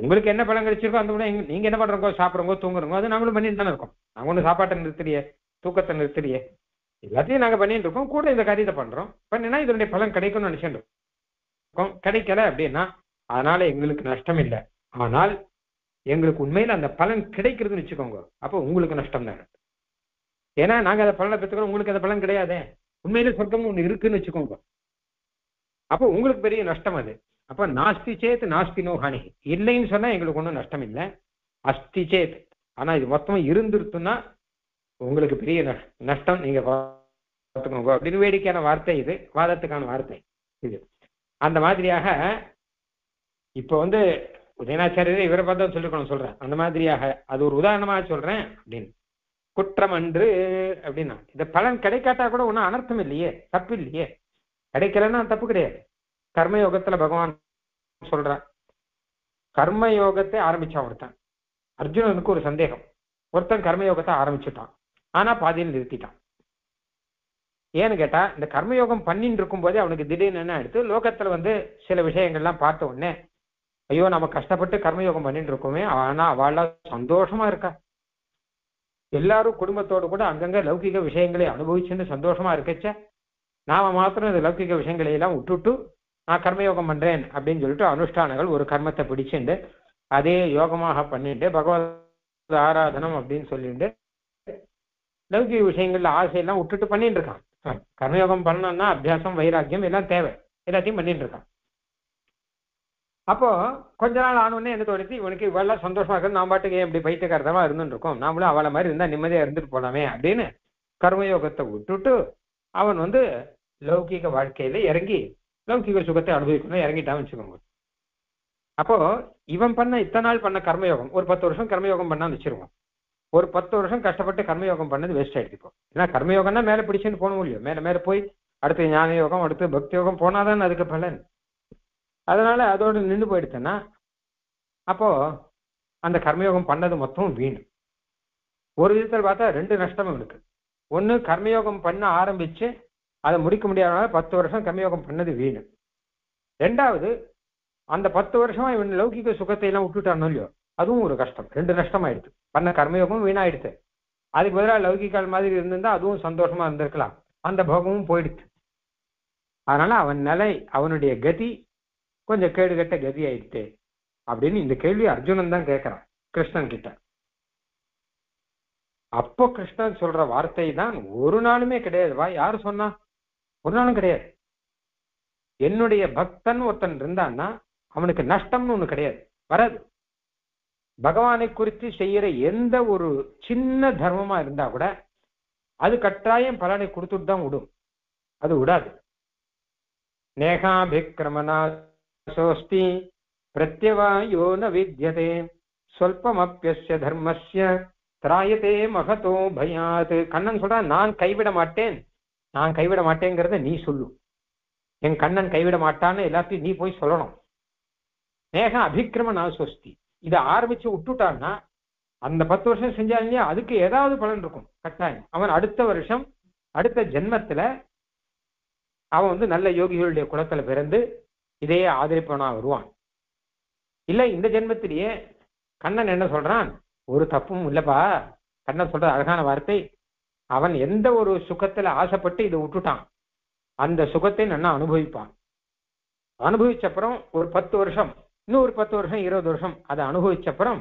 உங்களுக்கு என்ன பலன் கிடைச்சிருக்கோ அந்த விட நீங்க என்ன பண்றோங்கோ, சாப்பிட்றோங்கோ, தூங்குறோங்கோ, அது நாங்களும் பண்ணிட்டு தானே இருக்கோம். நாங்கள் ஒன்றும் சாப்பாட்டை நிறுத்தலையே, தூக்கத்தை நிறுத்தலையே, எல்லாத்தையும் நாங்கள் பண்ணிட்டு இருக்கோம். கூட இந்த காரியத்தை பண்றோம். பண்ணினா இதனுடைய பலன் கிடைக்கும்னு நினைச்சுட்டு இருக்கோம். கிடைக்கல அப்படின்னா அதனால எங்களுக்கு நஷ்டம் இல்லை. ஆனால் எங்களுக்கு உண்மையில அந்த பலன் கிடைக்கிறதுன்னு வச்சுக்கோங்க, அப்போ உங்களுக்கு நஷ்டம் தானே. ஏன்னா நாங்க அதை பலனை பெற்றுக்கிறோம், உங்களுக்கு அந்த பலன் கிடையாது. உண்மையில சொர்க்கம் ஒண்ணு இருக்குன்னு வச்சுக்கோங்க, அப்போ உங்களுக்கு பெரிய நஷ்டம் அது. அப்போ நாஸ்தி சேத் நாஸ்தி நோஹானி, இல்லைன்னு சொன்னா எங்களுக்கு ஒன்றும் நஷ்டம் இல்லை. அஸ்தி சேத், ஆனா இது மொத்தமா இருந்துருத்துன்னா உங்களுக்கு பெரிய நஷ்டம், நீங்க பார்த்துக்கோங்க அப்படின்னு வேடிக்கையான வார்த்தை இது, வாதத்துக்கான வார்த்தை இது. அந்த மாதிரியாக இப்போ வந்து உதயநாச்சாரியர் இவரை பார்த்தா சொல்லிக்கணும் சொல்றேன். அந்த மாதிரியாக அது ஒரு உதாரணமா சொல்றேன் அப்படின்னு. குற்றம் அன்று அப்படின்னா இந்த பலன் கிடைக்காட்டா கூட ஒன்றும் அனர்த்தம் இல்லையே, தப்பு இல்லையே. கிடைக்கலன்னா தப்பு கிடையாது. கர்மயோகத்துல பகவான் சொல்ற, கர்மயோகத்தை ஆரம்பிச்சான் ஒருத்தன். அர்ஜுனனுக்கு ஒரு சந்தேகம், ஒருத்தன் கர்மயோகத்தை ஆரம்பிச்சுட்டான், ஆனா பாதியில் நிறுத்திட்டான். ஏன்னு கேட்டா, இந்த கர்மயோகம் பண்ணிட்டு இருக்கும் போதே அவனுக்கு திடீர்னு என்ன எடுத்து, லோகத்துல வந்து சில விஷயங்கள்லாம் பார்த்த உடனே, ஐயோ நம்ம கஷ்டப்பட்டு கர்மயோகம் பண்ணிட்டு இருக்கோமே, ஆனா அவெல்லாம் சந்தோஷமா இருக்கா, எல்லாரும் குடும்பத்தோடு கூட அங்கங்க லௌகிக விஷயங்களை அனுபவிச்சுன்னு சந்தோஷமா இருக்கச்ச, நாம மாத்திரம் இந்த லௌகிக விஷயங்களை எல்லாம் விட்டுட்டு நான் கர்மயோகம் பண்றேன் அப்படின்னு சொல்லிட்டு அனுஷ்டானங்கள் ஒரு கர்மத்தை பிடிச்சுண்டு அதே யோகமாக பண்ணிட்டு பகவத் ஆராதனம் அப்படின்னு சொல்லிட்டு லௌகிக விஷயங்கள்ல ஆசையெல்லாம் விட்டுட்டு பண்ணிட்டு இருக்கான். கர்மயோகம் பண்ணணும்னா அபியாசம், வைராக்கியம் எல்லாம் தேவை, எல்லாத்தையும் பண்ணிட்டு இருக்கான். அப்போ கொஞ்ச நாள் ஆனோடனே என்ன தோணுச்சு, இவனுக்கு இவ்வளவு சந்தோஷமா இருக்கிறது, நான் பாட்டுக்கு இப்படி பைத்தியக்காரத்தமா இருந்துருக்கோம், நாமளும் அவளை மாதிரி இருந்தா நிம்மதியா இருந்துட்டு போலாமே அப்படின்னு கர்மயோகத்தை விட்டுட்டு அவன் வந்து லௌகிக வாழ்க்கையில இறங்கி லௌகிக சுகத்தை அனுபவிக்கணும் இறங்கிட்டான்னு வச்சுக்கோங்க. அப்போ இவன் பண்ண இத்தனை நாள் பண்ண கர்மயோகம், ஒரு 10 வருஷம் கர்மயோகம் பண்ணான்னு வச்சிருவான். ஒரு 10 வருஷம் கஷ்டப்பட்டு கர்மயோகம் பண்ணது வேஸ்ட் ஆயிடுச்சுப்போம். ஏன்னா கர்மயோகம்னா மேல பிடிச்சுன்னு போகணும் இல்லையோ, மேல மேல போய் அடுத்து ஞான யோகம், அடுத்து பக்தி யோகம் போனாதான் அதுக்கு பலன். அதனால அதோட நின்று போயிடுத்தேன்னா அப்போ அந்த கர்மயோகம் பண்ணது மொத்தம் வீண். ஒரு விதத்தில் பார்த்தா 2 நஷ்டமும் இருக்கு. ஒன்று, கர்மயோகம் பண்ண ஆரம்பிச்சு அதை முடிக்க முடியாதனால 10 வருஷம் கர்மயோகம் பண்ணது வீண். ரெண்டாவது, அந்த 10 வருஷமா இவன் லௌகிக சுகத்தை எல்லாம் விட்டுட்டானோ இல்லையோ, அதுவும் ஒரு கஷ்டம். 2 நஷ்டமாயிடுது, பண்ண கர்மயோகம் வீணாயிடுது. அதுக்கு பதிலாக லௌகிக்கால் மாதிரி இருந்திருந்தா அதுவும் சந்தோஷமா இருந்திருக்கலாம், அந்த போகமும் போயிடுது. அதனால அவன் நிலை, அவனுடைய கதி கொஞ்சம் கேடுகட்ட கதி ஆயிடுத்து அப்படின்னு இந்த கேள்வி அர்ஜுனன் தான் கேட்கிறான் கிருஷ்ணன் கிட்ட. அப்போ கிருஷ்ணன் சொல்ற வார்த்தை தான், ஒரு நாளுமே கிடையாதுவா, யாரு சொன்னா, ஒரு நாளும் கிடையாது. என்னுடைய பக்தன் ஒருத்தன் இருந்தான்னா அவனுக்கு நஷ்டம்னு ஒண்ணு கிடையாது, வராது. பகவானை குறித்து செய்யற எந்த ஒரு சின்ன தர்மமா இருந்தா கூட அது கட்டாயம் பலனை கொடுத்துட்டு தான் விடும், அது விடாது. நேகாபிக்ரமனா சோஸ்தி பிரத்யவாயோ ந வித்யதே स्वल्पमप्यस्य धर्मस्य त्रायते महतो भयात् कन्नन सोडा நான் கைவிட மாட்டேன்ங்கறதை நீ சொல்லு என் கண்ணன் கைவிட மாட்டான்னு எல்லாத்தையும் நீ போய் சொல்லணும் நேக அபிக்ரமணா சொஸ்தி இதை ஆரம்பிச்சு விட்டுட்டான்னா அந்த 10 வருஷம் செஞ்சாலே அதுக்கு ஏதாவது பலன் இருக்கும் கட்டாயம் அவன் அடுத்த வருஷம் அடுத்த ஜென்மத்துல அவன் வந்து நல்ல யோகிகளுடைய குலத்துல பிறந்து இதையே ஆதரிப்பவனா வருவான் இல்ல இந்த ஜென்மத்திலேயே கண்ணன் என்ன சொல்றான் ஒரு தப்பும் இல்லப்பா கண்ணன் சொல்ற அழகான வார்த்தை அவன் எந்த ஒரு சுகத்துல ஆசைப்பட்டு இதை விட்டுட்டான் அந்த சுகத்தை நல்லா அனுபவிப்பான் அனுபவிச்சப்புறம் ஒரு 10 வருஷம் இன்னும் ஒரு 10 வருஷம் 20 வருஷம் அதை அனுபவிச்சப்புறம்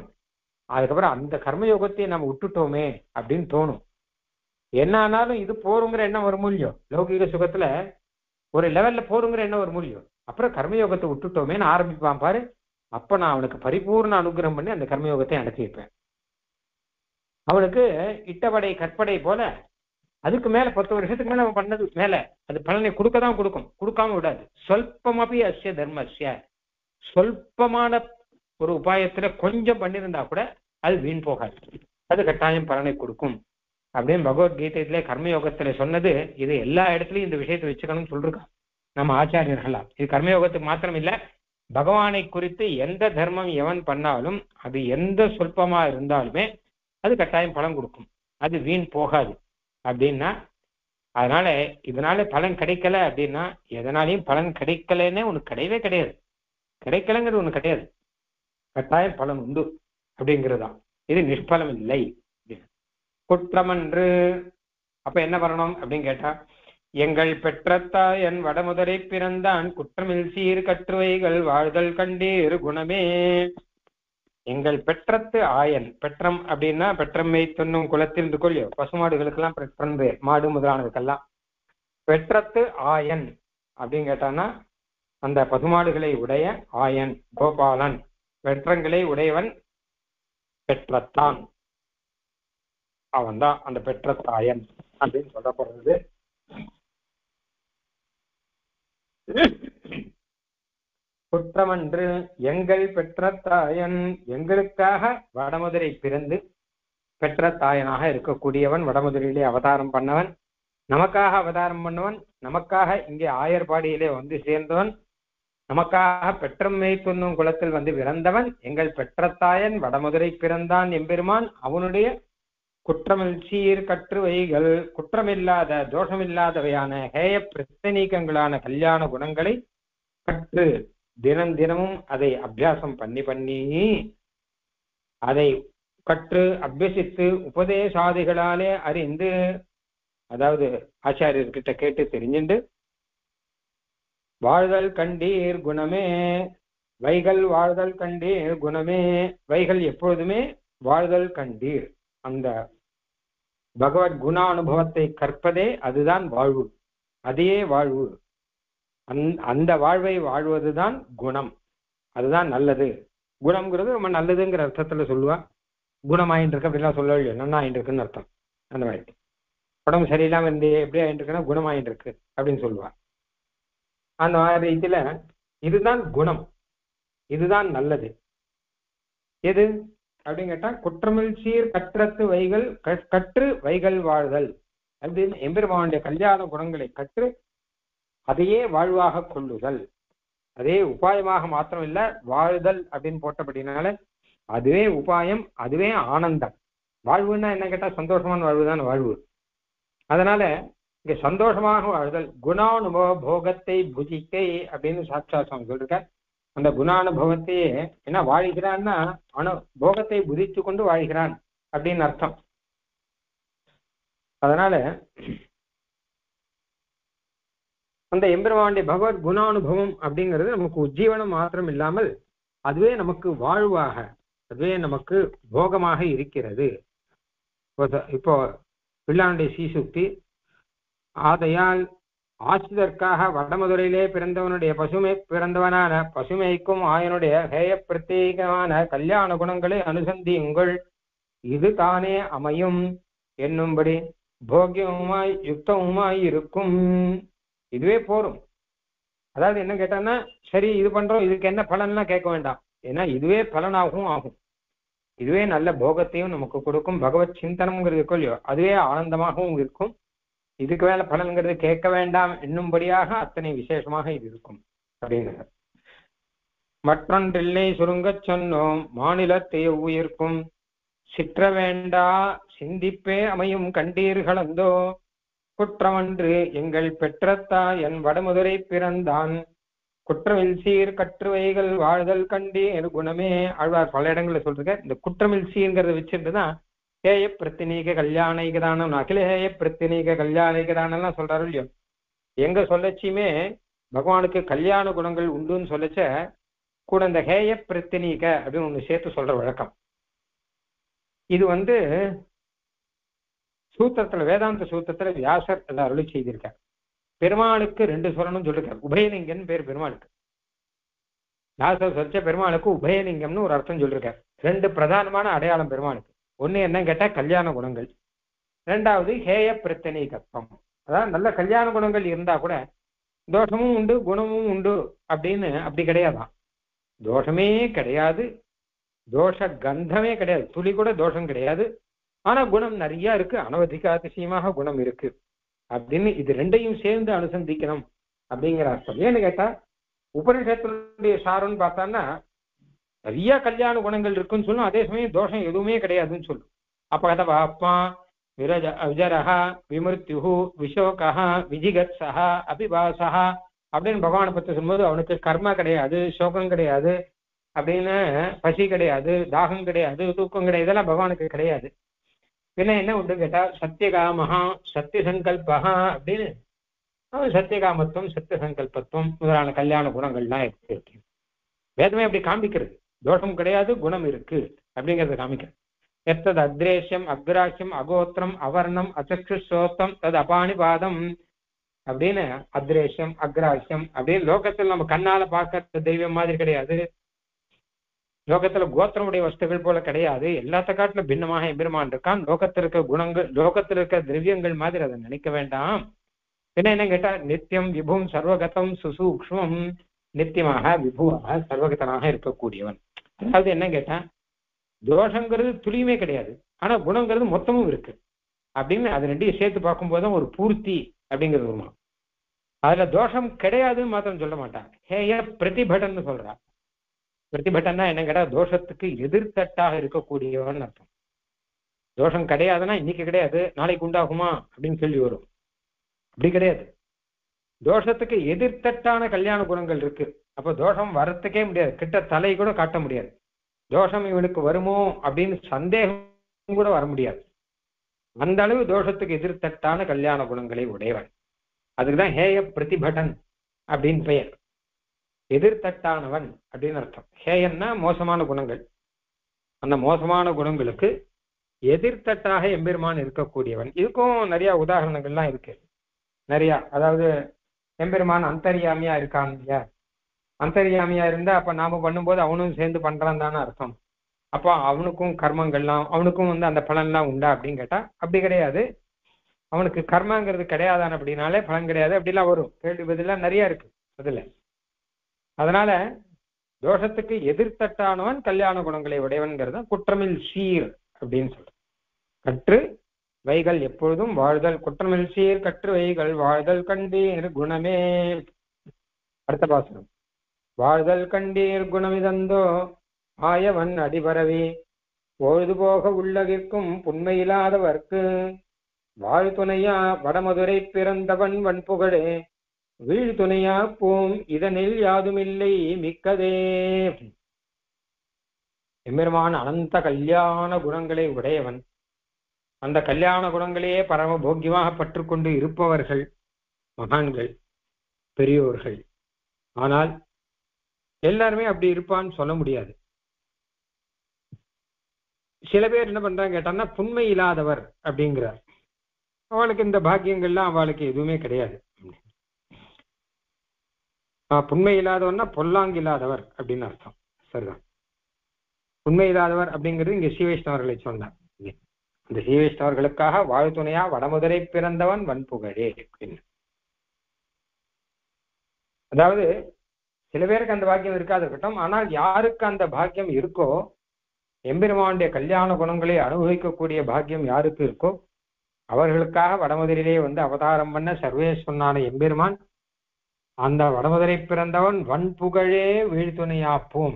அதுக்கப்புறம் அந்த கர்மயோகத்தையும் நம்ம விட்டுட்டோமே அப்படின்னு தோணும் என்ன ஆனாலும் இது போருங்கிற எண்ணம் ஒரு மூலியோ லௌகிக சுகத்துல ஒரு லெவல்ல போருங்கிற எண்ணம் ஒரு மூலியோ அப்புறம் கர்மயோகத்தை விட்டுட்டோமேன்னு ஆரம்பிப்பான் பாரு அப்ப நான் அவனுக்கு பரிபூர்ண அனுகிரகம் பண்ணி அந்த கர்மயோகத்தை அடக்கி வைப்பேன் அவனுக்கு இட்டபடை கற்படை போல அதுக்கு மேல 10 வருஷத்துக்கு மேல அவன் பண்ணது மேல அது பலனை கொடுக்கதான் கொடுக்கும் கொடுக்காம விடாது சொல்பமபி அஸ்ய தர்மஸ்ய சொல்பமான ஒரு உபாயத்துல கொஞ்சம் பண்ணிருந்தா கூட அது வீண் போகாது அது கட்டாயம் பலனை கொடுக்கும் அப்படின்னு பகவத்கீதையிலே கர்மயோகத்துல சொன்னது இது எல்லா இடத்துலயும் இந்த விஷயத்தை வச்சுக்கணும்னு சொல்லிருக்கான் நம்ம ஆச்சாரியர்களா இது கர்மயோகத்துக்கு மாத்திரம் இல்ல பகவானை குறித்து எந்த தர்மம் எவன் பண்ணாலும் அது எந்த சொல்பமா இருந்தாலுமே அது கட்டாயம் பலன் கொடுக்கும் அது வீண் போகாது அப்படின்னா அதனால இதனால பலன் கிடைக்கல அப்படின்னா எதனாலையும் பலன் கிடைக்கலன்னே ஒன்று கிடையவே கிடையாது கிடைக்கலங்கிறது ஒன்று கிடையாது கட்டாயம் பலன் உண்டு அப்படிங்கிறதுதான் இது நிஷ்பலம் இல்லை குற்றமன்று அப்ப என்ன பண்ணணும் அப்படின்னு கேட்டா எங்கள் பெற்றத்தாயன் வடமுதரை பிறந்தான் குற்றமில் சீர் கற்றுவைகள் வாழ்தல் கண்டீர் குணமே எங்கள் பெற்றத்து ஆயன் பெற்றம் அப்படின்னா பெற்றம்மை துண்ணும் குலத்தில் இருந்து கொள்ளியோ பசுமாடுகளுக்கெல்லாம் பெற்றம் பேர் மாடு முதலானதுக்கெல்லாம் பெற்றத்து ஆயன் அப்படின்னு கேட்டான்னா அந்த பசுமாடுகளை உடைய ஆயன் கோபாலன் பெற்றங்களை உடையவன் பெற்றத்தான் அவன் தான் அந்த பெற்றத்தாயன் அப்படின்னு சொல்லப்படுறது குற்றமன்று எங்கள் பெற்றத்தாயன் எங்களுக்காக வடமுதிரை பிறந்து பெற்றத்தாயனாக இருக்கக்கூடியவன் வடமுதிரையிலே அவதாரம் பண்ணவன் நமக்காக அவதாரம் பண்ணவன் நமக்காக இங்கே ஆயர்பாடியிலே வந்து சேர்ந்தவன் நமக்காக பெற்றம்மை துண்ணும் குலத்தில் வந்து பிறந்தவன் எங்கள் பெற்றத்தாயன் வடமுதிரை பிறந்தான் எம்பெருமான் அவனுடைய குற்றமில் சீர் கற்று வைகள் குற்றமில்லாத தோஷமில்லாதவையான ஹேய பிரச்சனீகங்களான கல்யாண குணங்களை கற்று தினம் தினமும் அதை அபியாசம் பண்ணி அதை கற்று அபியசித்து உபதேசாதிகளாலே அறிந்து அதாவது ஆச்சாரியர்கிட்ட கேட்டு தெரிஞ்சுண்டு வாழ்தல் கண்டீர் குணமே வைகள் வாழ்தல் கண்டீர் குணமே வைகள் எப்பொழுதுமே வாழ்தல் கண்டீர் அந்த பகவத் குண அனுபவத்தை கற்பதே அதுதான் வாழ்வு அதையே வாழ்வு அந்த வாழ்வை வாழ்வதுதான் குணம் அதுதான் நல்லது குணம்ங்கிறது நம்ம நல்லதுங்கிற அர்த்தத்துல சொல்லுவா குணமாயிட்டு இருக்கு அப்படிலாம் சொல்ல இல்லையோ நல்லா ஆயிட்டு இருக்குன்னு அர்த்தம் அந்த மாதிரி உடம்பு சரியில்லாம இருந்து எப்படி ஆயிட்டு இருக்குன்னா குணமாயிட்டு இருக்கு அப்படின்னு சொல்லுவா அந்த மாதிரி இதுல இதுதான் குணம் இதுதான் நல்லது எது அப்படின்னு கேட்டா குற்றமில் சீர் கற்றத்து வைகள் கற்று வைகள் வாழ்தல் அப்படின்னு எம்பெருமானுடைய கல்யாண குணங்களை கற்று அதையே வாழ்வாக கொள்ளுதல் அதே உபாயமாக மாத்திரம் இல்ல வாழ்தல் அப்படின்னு போட்டபடினால அதுவே உபாயம் அதுவே ஆனந்தம் வாழ்வுன்னா என்ன கேட்டா சந்தோஷமான வாழ்வுதான் வாழ்வு அதனால இங்க சந்தோஷமாக வாழ்தல் குணானுபவ போகத்தை புஜிக்கை அப்படின்னு சாட்சாத்தான் சொல்லிருக்க அந்த குணானுபவத்தையே என்ன வாழ்கிறான்னா போகத்தை புதிச்சு கொண்டு வாழ்கிறான் அப்படின்னு அர்த்தம் அதனால அந்த எம்பெருமானுடைய பகவத் குணானுபவம் அப்படிங்கிறது நமக்கு உஜ்ஜீவனம் மாத்திரம் இல்லாமல் அதுவே நமக்கு வாழ்வாக அதுவே நமக்கு போகமாக இருக்கிறது இப்போ பிள்ளானுடைய சீசுக்தி ஆதையால் ஆசிரியர்காக வடமதுரையிலே பிறந்தவனுடைய பிறந்தவனான பசுமைக்கும் ஆயனுடைய ஹேய பிரத்யேகமான கல்யாண குணங்களை அனுசந்தியுங்கள் இது தானே அமையும் என்னும்படி போகியமுமாய் யுக்தமுமாய் இருக்கும் இதுவே போரும் அதாவது என்ன கேட்டான்னா சரி இது பண்றோம் இதுக்கு என்ன பலன்லாம் கேட்க வேண்டாம் ஏன்னா இதுவே பலனாகவும் ஆகும் இதுவே நல்ல போகத்தையும் நமக்கு கொடுக்கும். பகவத் சிந்தனம்ங்கிறதுக்கோ இல்லையோ அதுவே ஆனந்தமாகவும் இருக்கும். இதுக்கு மேல பலன்கிறது கேட்க வேண்டாம் என்னும்படியாக அத்தனை விசேஷமாக இது இருக்கும் அப்படிங்கிறார். மற்றொன்றில்லை சுருங்க சொன்னோம் மாநிலத்தை உயிர்க்கும் சிற்ற வேண்டா சிந்திப்பே அமையும் கண்டீர்களந்தோ குற்றமன்று எங்கள் பெற்றத்தா என் வடமுதுரை பிறந்தான் குற்றமில் சீர் கற்றுவைகள் வாழ்தல் கண்டீர் குணமே. ஆழ்வார் பல இடங்கள்ல சொல்றார். இந்த குற்றமில் சீர்ங்கிறத வச்சிருந்துதான் ஹேய பிரத்தினீக கல்யாணிகதானம் அகிலேய பிரத்தினீக கல்யாணிகதானம்லாம் சொல்றாரு இல்லையோ. எங்க சொல்லச்சியுமே பகவானுக்கு கல்யாண குணங்கள் உண்டுன்னு சொல்லச்ச கூட இந்த ஹேய பிரத்தினீக அப்படின்னு ஒண்ணு சேர்த்து சொல்ற வழக்கம். இது சூத்திரத்துல வேதாந்த சூத்திரத்துல வியாசர் அதை அருளி செய்திருக்கார். பெருமாளுக்கு ரெண்டு சொல்லணும்னு சொல்லிருக்காரு. உபயலிங்கம்னு பேர் பெருமாளுக்கு. வியாசர் சொல்லிச்ச பெருமாளுக்கு உபயலிங்கம்னு ஒரு அர்த்தம் சொல்லியிருக்காரு. ரெண்டு பிரதானமான அடையாளம் பெருமாளுக்கு. ஒண்ணு என்னன்னு கேட்டா கல்யாண குணங்கள், ரெண்டாவது ஹேய பிரத்தினீகத்துவம். அதாவது நல்ல கல்யாண குணங்கள் இருந்தா கூட தோஷமும் உண்டு குணமும் உண்டு அப்படின்னு அப்படி கிடையாதான். தோஷமே கிடையாது, தோஷ கந்தமே கிடையாது, துளி கூட தோஷம் கிடையாது. ஆனா குணம் நிறைய இருக்கு, அனவதிக அதிசயமாக குணம் இருக்கு அப்படின்னு இது ரெண்டையும் சேர்ந்து அனுசந்திக்கணும் அப்படிங்கிற அர்த்தம். ஏன்னு கேட்டா உபனிஷத்தினுடைய சாருன்னு பார்த்தோம்னா நிறைய கல்யாண குணங்கள் இருக்குன்னு சொல்லும், அதே சமயம் தோஷம் எதுவுமே கிடையாதுன்னு சொல்லும். அப்ப கதை அப்பா விரஜ விஜரஹா விமிருத்யு விசோகா விஜிகத்சஹா அபிபாசஹா அப்படின்னு பகவானை பற்றி சொல்லும்போது அவனுக்கு கர்மா கிடையாது, சோகம் கிடையாது, அப்படின்னு பசி கிடையாது, தாகம் கிடையாது, தூக்கம் கிடையாது, இதெல்லாம் பகவானுக்கு கிடையாது. பின்ன என்ன உண்டு கேட்டா சத்தியகாமஹா சத்திய சங்கல்பஹா அப்படின்னு அவன் சத்தியகாமத்துவம் சத்திய சங்கல்பத்துவம் முதலான கல்யாண குணங்கள்லாம் இருக்கு. வேதமே அப்படி காமிக்கிறது, தோஷம் கிடையாது குணம் இருக்கு அப்படிங்கிறத காமிக்கிறது. எத்தது அத்ரேஷ்யம் அக்ராஷ்யம் அகோத்திரம் அவர்ணம் அச்சு சோத்தம் தது அபாணிபாதம் அப்படின்னு அத்ரேஷ்யம் அக்ராஷ்யம் அப்படின்னு லோகத்தில் நம்ம கண்ணால பார்க்கறது தெய்வம் மாதிரி கிடையாது, லோகத்துல கோத்திரமுடைய வஸ்துகள் போல கிடையாது, எல்லாத்த காட்டுல பின்னமாக எம்பெருமான் இருக்கான். லோகத்தில் இருக்க குணங்கள் லோகத்தில் இருக்க திரவியங்கள் மாதிரி அதை நினைக்க வேண்டாம். பின்ன என்ன கேட்டா நித்தியம் விபும் சர்வகதம் சுசூக்ஷ்மம் நித்தியமாக விபுவாக சர்வகதனாக இருக்கக்கூடியவன். அதாவது என்ன கேட்டா தோஷங்கிறது துளியுமே கிடையாது, ஆனா குணங்கிறது மொத்தமும் இருக்கு அப்படின்னு அதை ரெண்டையும் சேர்த்து பார்க்கும்போதுதான் ஒரு பூர்த்தி அப்படிங்கிறது வருமா. அதுல தோஷம் கிடையாதுன்னு மாத்திரம் சொல்ல மாட்டான், ஹேய பிரதிபட்டன் சொல்றான். பிரதிபட்டன்னா என்ன கேட்டா தோஷத்துக்கு எதிர்த்தட்டாக இருக்கக்கூடியவன் அர்த்தம். தோஷம் கிடையாதுன்னா இன்னைக்கு கிடையாது நாளைக்கு உண்டாகுமா அப்படின்னு கேள்வி வரும். அப்படி கிடையாது, தோஷத்துக்கு எதிர்த்தட்டான கல்யாண குணங்கள் இருக்கு. அப்ப தோஷம் வரத்துக்கே முடியாது, கிட்ட தலை கூட காட்ட முடியாது. தோஷம் இவனுக்கு வருமோ அப்படின்னு சந்தேகம் கூட வர முடியாது. அந்த அளவு தோஷத்துக்கு எதிர்த்தட்டான கல்யாண குணங்களை உடையவன். அதுக்குதான் ஹேய பிரதிபட்டன் அப்படின்னு பெயர். எதிர்த்தட்டானவன் அப்படின்னு அர்த்தம். ஹேயன்னா மோசமான குணங்கள், அந்த மோசமான குணங்களுக்கு எதிர்த்தட்டாக எம்பெருமான் இருக்கக்கூடியவன். இதுக்கும் நிறைய உதாரணங்கள்லாம் இருக்கு நிறையா. அதாவது எம்பெருமான் அந்தரியாமியா இருக்கான் இல்லையா, அந்தரியாமியா இருந்தா அப்ப நாம பண்ணும்போது அவனும் சேர்ந்து பண்றான் தானே அர்த்தம். அப்போ அவனுக்கும் கர்மங்கள்லாம் அவனுக்கும் அந்த பலன்லாம் உண்டா அப்படின்னு கேட்டா அப்படி கிடையாது. அவனுக்கு கர்மங்கிறது கிடையாதான் அப்படின்னாலே பலன் கிடையாது அப்படிலாம் வரும் கேள்வி. பதிலாம் நிறைய இருக்கு அதுல. அதனால தோஷத்துக்கு எதிர்த்தட்டானவன் கல்யாண குணங்களை உடையவன்கிறது குற்றமில் சீர் அப்படின்னு சொல்றான். கற்று வைகள் எப்பொழுதும் வாழ்தல் குற்றமில் சீர் கற்று வைகள் வாழ்தல் கண்டீர் குணமே. அடுத்த பாசனம் வாழ்தல் கண்டீர் குணமிதந்தோ ஆயவன் அடிபரவி பொழுதுபோக உள்ளகிற்கும் புண்மையில்லாதவர்க்கு வாழ்துணையா வடமதுரை பிறந்தவன் வன்புகழே வீழ் துணையா போம் இதனில் யாதுமில்லை மிக்கதே. எம்பெருமான் அனந்த கல்யாண குணங்களை உடையவன். அந்த கல்யாண குணங்களையே பரம போக்கியமாக பற்றுக்கொண்டு இருப்பவர்கள் மகான்கள் பெரியோர்கள். ஆனால் எல்லாருமே அப்படி இருப்பான்னு சொல்ல முடியாது. சில பேர் என்ன பண்றாங்க கேட்டான்னா புண்மை இல்லாதவர் அப்படிங்கிறார். அவளுக்கு இந்த பாக்கியங்கள்லாம் அவளுக்கு எதுவுமே கிடையாது. புண்மை இல்லாதவர்னா பொல்லாங்கு இல்லாதவர் அப்படின்னு அர்த்தம். சரிதான், புண்மை இல்லாதவர் அப்படிங்கிறது இங்க சீவைஷ்ணவர்களை சொன்னார். இந்த சீவைஷ்ணவர்களுக்காக வாழ்த்துணையா வடமுதுரை பிறந்தவன் வன்புகழே அப்படின்னு. அதாவது சில பேருக்கு அந்த பாக்கியம் இருக்காது இருக்கட்டும், ஆனால் யாருக்கு அந்த பாக்கியம் இருக்கோ எம்பெருமானுடைய கல்யாண குணங்களை அனுபவிக்கக்கூடிய பாக்கியம் யாருக்கு இருக்கோ அவர்களுக்காக வடமதுரையிலே வந்து அவதாரம் பண்ண சர்வேஸ்வரனான எம்பெருமான் அந்த வடமதுரை பிறந்தவன் வன்புகழே வீழ்துணையாப்போம்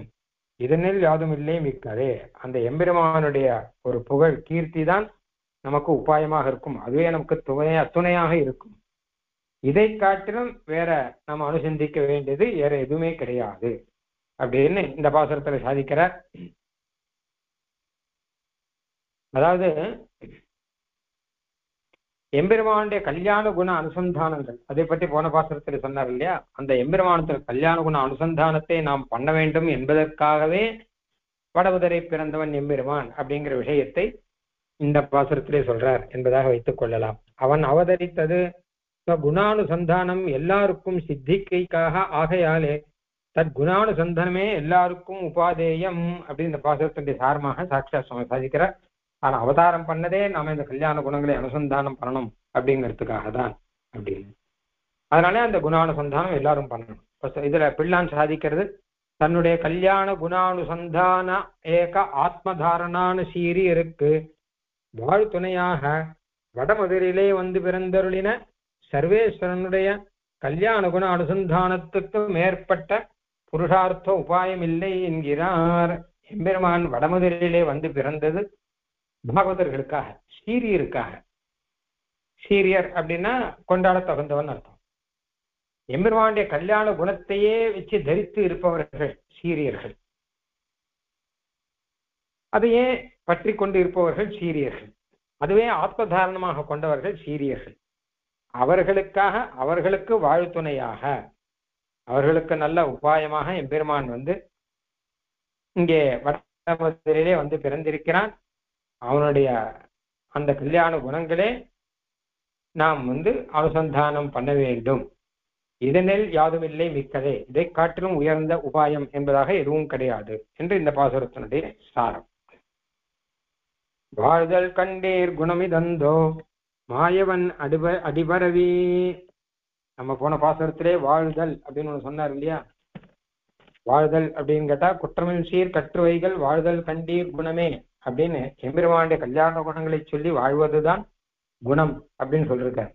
இதனில் யாதும் இல்லை மிக்கதே. அந்த எம்பெருமானுடைய ஒரு புகழ் கீர்த்தி தான் நமக்கு உபாயமாக இருக்கும், அதுவே நமக்கு துணையாக இருக்கும். இதை காட்டிலும் வேற நம்ம அனுசந்திக்க வேண்டியது வேற எதுவுமே கிடையாது அப்படின்னு இந்த பாசுரத்துல சாதிக்கிறார். அதாவது எம்பெருமானுடைய கல்யாண குண அனுசந்தானங்கள் அதை பற்றி போன பாசுரத்தில் சொன்னார் இல்லையா, அந்த எம்பெருமானத்தில் கல்யாண குண அனுசந்தானத்தை நாம் பண்ண வேண்டும் என்பதற்காகவே வடபுதரை பிறந்தவன் எம்பெருமான் அப்படிங்கிற விஷயத்தை இந்த பாசுரத்திலே சொல்றார் என்பதாக வைத்துக் கொள்ளலாம். அவன் அவதரித்தது குணானுசந்தானம் எல்லாருக்கும் சித்திக்கைக்காக ஆகையாலே தற்குணானுசந்தானமே எல்லாருக்கும் உபாதேயம் அப்படின்னு இந்த பாசுரத்தினுடைய சாரமாக சாட்சா சாதிக்கிறார். ஆனா அவதாரம் பண்ணதே நாம இந்த கல்யாண குணங்களை அனுசந்தானம் பண்ணணும் அப்படிங்கிறதுக்காக தான் அப்படின்னு, அதனாலே அந்த குணானுசந்தானம் எல்லாரும் பண்ணணும். இதுல பிள்ளான் சாதிக்கிறது தன்னுடைய கல்யாண குணானுசந்தான ஏக ஆத்மதாரணான சீரி இருக்கு வாழ்த்துணையாக வடமதுரையிலே வந்து பிறந்தருளின சர்வேஸ்வரனுடைய கல்யாண குண அனுசந்தானத்துக்கு மேற்பட்ட புருஷார்த்த உபாயம் இல்லை என்கிறார். எம்பெருமான் வடமதுரையிலே வந்து பிறந்தது பாகவதர்களுக்காக சீரியருக்காக. சீரியர் அப்படின்னா கொண்டாட தகுந்தவன் அர்த்தம். எம்பெருமானுடைய கல்யாண குணத்தையே வச்சு தரித்து இருப்பவர்கள் சீரியர்கள், அதையே பற்றி கொண்டு இருப்பவர்கள் சீரியர்கள், அதுவே ஆத்மதாரணமாக கொண்டவர்கள் சீரியர்கள். அவர்களுக்காக அவர்களுக்கு வாழ்த்துணையாக அவர்களுக்கு நல்ல உபாயமாக எம்பெருமான் வந்து இங்கே வடமதுரையிலே வந்து பிறந்திருக்கிறான். அவனுடைய அந்த கல்யாண குணங்களே நாம் வந்து அனுசந்தானம் பண்ண வேண்டும், இதனில் யாதுமில்லை மிக்கதே இதை காட்டிலும் உயர்ந்த உபாயம் என்பதாக எதுவும் கிடையாது என்று இந்த பாசுரத்தினுடைய சாரம். வாழ்தல் கண்டேர் குணமிதந்தோ மாயவன் அடிபரவி. நம்ம போன பாசுரத்திலே வாழ்தல் அப்படின்னு ஒன்று சொன்னார் இல்லையா, வாழ்தல் அப்படின்னு கேட்டா குற்றமின் சீர் கற்றுவைகள் வாழ்தல் கண்டீர் குணமே அப்படின்னு எம்பெருமானுடைய கல்யாண குணங்களை சொல்லி வாழ்வதுதான் குணம் அப்படின்னு சொல்லிருக்காரு.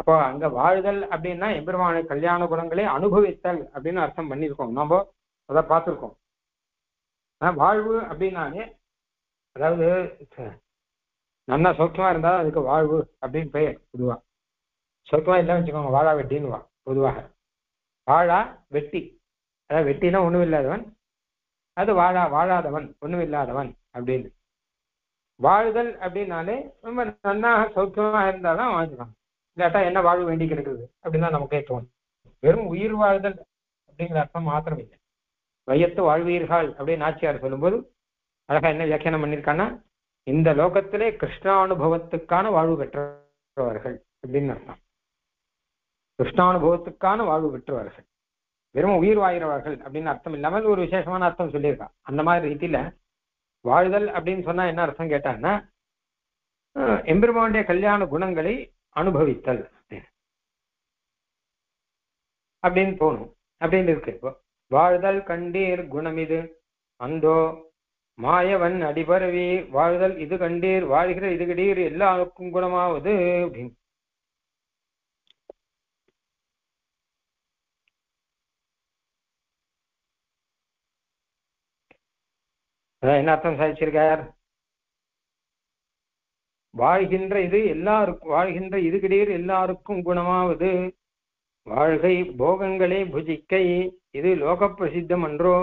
அப்போ அங்க வாழ்தல் அப்படின்னா எம்பெருமானுடைய கல்யாண குணங்களை அனுபவித்தல் அப்படின்னு அர்த்தம் பண்ணியிருக்கோம், நம்ம அதை பார்த்துருக்கோம். வாழ்வு அப்படின்னாலே அதாவது நல்லா சௌக்கியமா இருந்தாலும் அதுக்கு வாழ்வு அப்படின்னு பெயர் பொதுவா. சௌக்கியமா இல்லைன்னு வச்சுக்கோங்க வாழா வெட்டின்னு பொதுவாக வாழா வெட்டி, அதாவது வெட்டினா ஒண்ணும் இல்லாதவன், அது வாழாதவன் ஒண்ணும் இல்லாதவன் அப்படின்னு. வாழ்தல் அப்படின்னாலே ரொம்ப நன்னாக சௌக்கியமா இருந்தால்தான் வாழ்ந்துக்கலாம், இல்லாட்டா என்ன வாழ்வு வேண்டி கிடக்குது அப்படின்னு தான் நமக்கே தோணும். வெறும் உயிர் வாழ்தல் அப்படிங்கிற அர்த்தம் மாத்திரம் இல்லை, வையத்து வாழ்வீர்கள் அப்படின்னு நாச்சியார் சொல்லும்போது அழகா என்ன வியாக்கியானம் பண்ணியிருக்கான்னா இந்த லோகத்திலே கிருஷ்ணானுபவத்துக்கான வாழ்வு பெற்றவர்கள் அப்படின்னு அர்த்தம். கிருஷ்ணானுபவத்துக்கான வாழ்வு பெற்றவர்கள், வெறும் உயிர் வாயிறவர்கள் அப்படின்னு அர்த்தம் இல்லாமல் ஒரு விசேஷமான அர்த்தம் சொல்லியிருக்கான். அந்த மாதிரி ரீதியில வாழ்தல் அப்படின்னு சொன்னா என்ன அர்த்தம் கேட்டான்னா எம்பெருமானுடைய கல்யாண குணங்களை அனுபவித்தல் அப்படின்னு தோணும் அப்படின்னு இருக்கு. இப்போ வாழ்தல் கண்டீர் குணமிது அந்தோ மாயவன் அடிபரவி வாழ்தல் இது கண்டீர் வாழ்கிற இது கடீர் எல்லாருக்கும் குணமாவது அப்படின்னு. என்ன அர்த்தம் சாதிச்சிருக்கார், வாழ்கின்ற இது எல்லாருக்கும் வாழ்கின்ற இது கிடையாது எல்லாருக்கும் குணமாவது வாழ்கை போகங்களை புஜிக்கை இது லோக பிரசித்தம் அன்றோ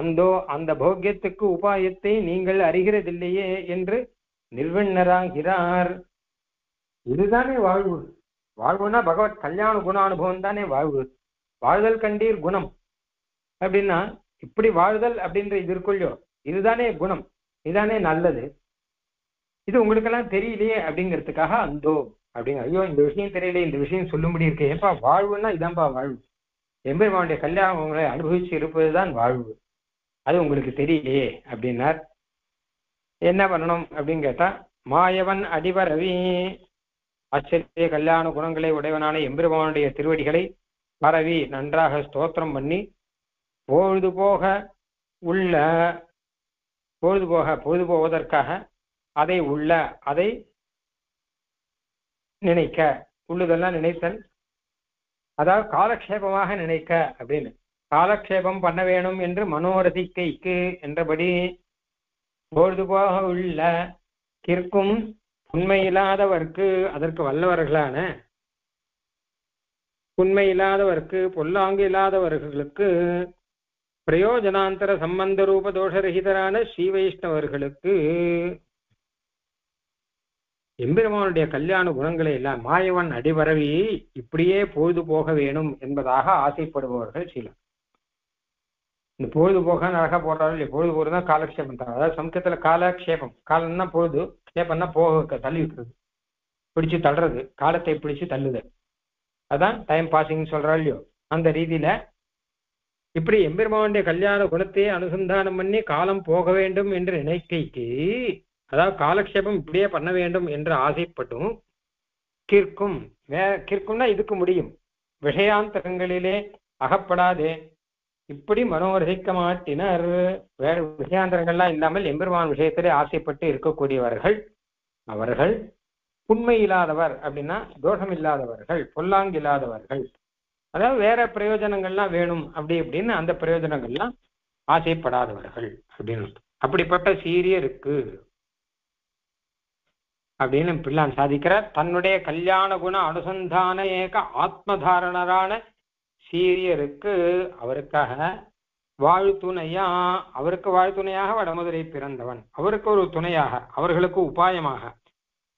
அந்தோ அந்த போக்கியத்துக்கு உபாயத்தை நீங்கள் அறிகிறதில்லையே என்று நிர்வண்ணராகிறார். இதுதானே வாழ்வு, வாழ்வுனா பகவத் கல்யாண குண அனுபவம் தானே வாழ்வு. வாழ்தல் கண்டீர் குணம் அப்படின்னா இப்படி வாழ்தல் அப்படின்ற இது இருக்குள்ளோ இதுதானே குணம், இதுதானே நல்லது, இது உங்களுக்கெல்லாம் தெரியலையே அப்படிங்கிறதுக்காக அந்தோ அப்படிங்க ஐயோ இந்த விஷயம் தெரியலையே இந்த விஷயம் சொல்லும்படி இருக்கு. ஏப்பா வாழ்வுன்னா இதான்ப்பா வாழ்வு, எம்பெருமானுடைய கல்யாணம் உங்களை அனுபவிச்சு இருப்பதுதான் வாழ்வு, அது உங்களுக்கு தெரியலையே அப்படின்னார். என்ன பண்ணணும் அப்படின்னு கேட்டா மாயவன் அடிபரவி ஆச்சரிய கல்யாண குணங்களை உடையவனான எம்பெருமானுடைய திருவடிகளை பரவி நன்றாக ஸ்தோத்திரம் பண்ணி பொழுது போக உள்ள कालक्षेपम कालक्षेपम पन्ना वेणुम मनोरथिक्कैक्कु प्रयोजनांतर संबंध रूप दोष रहितरान श्री वैष्णवर्गलुक्कु एम्बेरुमानुடைய कल्याण गुणங்களை எல்லாம் மாயவன் அடிபரவி இப்படியே பொழுது போக வேணும் என்பதாக ஆசைப்படுபவர்கள் சிலர். பொழுதுபோக்கான்னு அழகா போட்டாலும் பொழுது போறதா காலக்ஷேபம் தான். அதாவது சமஸ்கிருதத்துல காலக்ஷேபம், காலம்னா பொழுது, க்ஷேபம்னா போக, தள்ளி விட்டுறது, பிடிச்சு தள்ளுறது, காலத்தை பிடிச்சு தள்ளுது, அதான் டைம் பாசிங்னு சொல்றா இல்லையோ. அந்த ரீதியில இப்படி எம்பெருமானுடைய கல்யாண குணத்தை அனுசந்தானம் பண்ணி காலம் போக வேண்டும் என்று நினைக்கைக்கு, அதாவது காலக்ஷேபம் இப்படியே பண்ண வேண்டும் என்று ஆசைப்பட்டும் கிற்கும் கிற்கும்னா இதுக்கு முடியும், விஷயாந்தரங்களிலே அகப்படாதே, இப்படி மனோரசிக்க மாட்டினர். வேற விஷயாந்தரங்கள்லாம் இல்லாமல் எம்பெருமான் விஷயத்திலே ஆசைப்பட்டு இருக்கக்கூடியவர்கள் அவர்கள் புண்மை இல்லாதவர். அப்படின்னா தோஷம் இல்லாதவர்கள், பொல்லாங்கில்லாதவர்கள். அதாவது வேற பிரயோஜனங்கள்லாம் வேணும் அப்படி இப்படின்னு அந்த பிரயோஜனங்கள்லாம் ஆசைப்படாதவர்கள் அப்படின்னு. அப்படிப்பட்ட சீரியருக்கு அப்படின்னு பிள்ளான் சாதிக்கிறார். தன்னுடைய கல்யாண குண அனுசந்தான ஏக ஆத்மதாரணரான சீரியருக்கு அவருக்காக வாழ்த்துணையா, அவருக்கு வாழ்த்துணையாக வடமதுரை பிறந்தவன், அவருக்கு ஒரு துணையாக, அவர்களுக்கு உபாயமாக,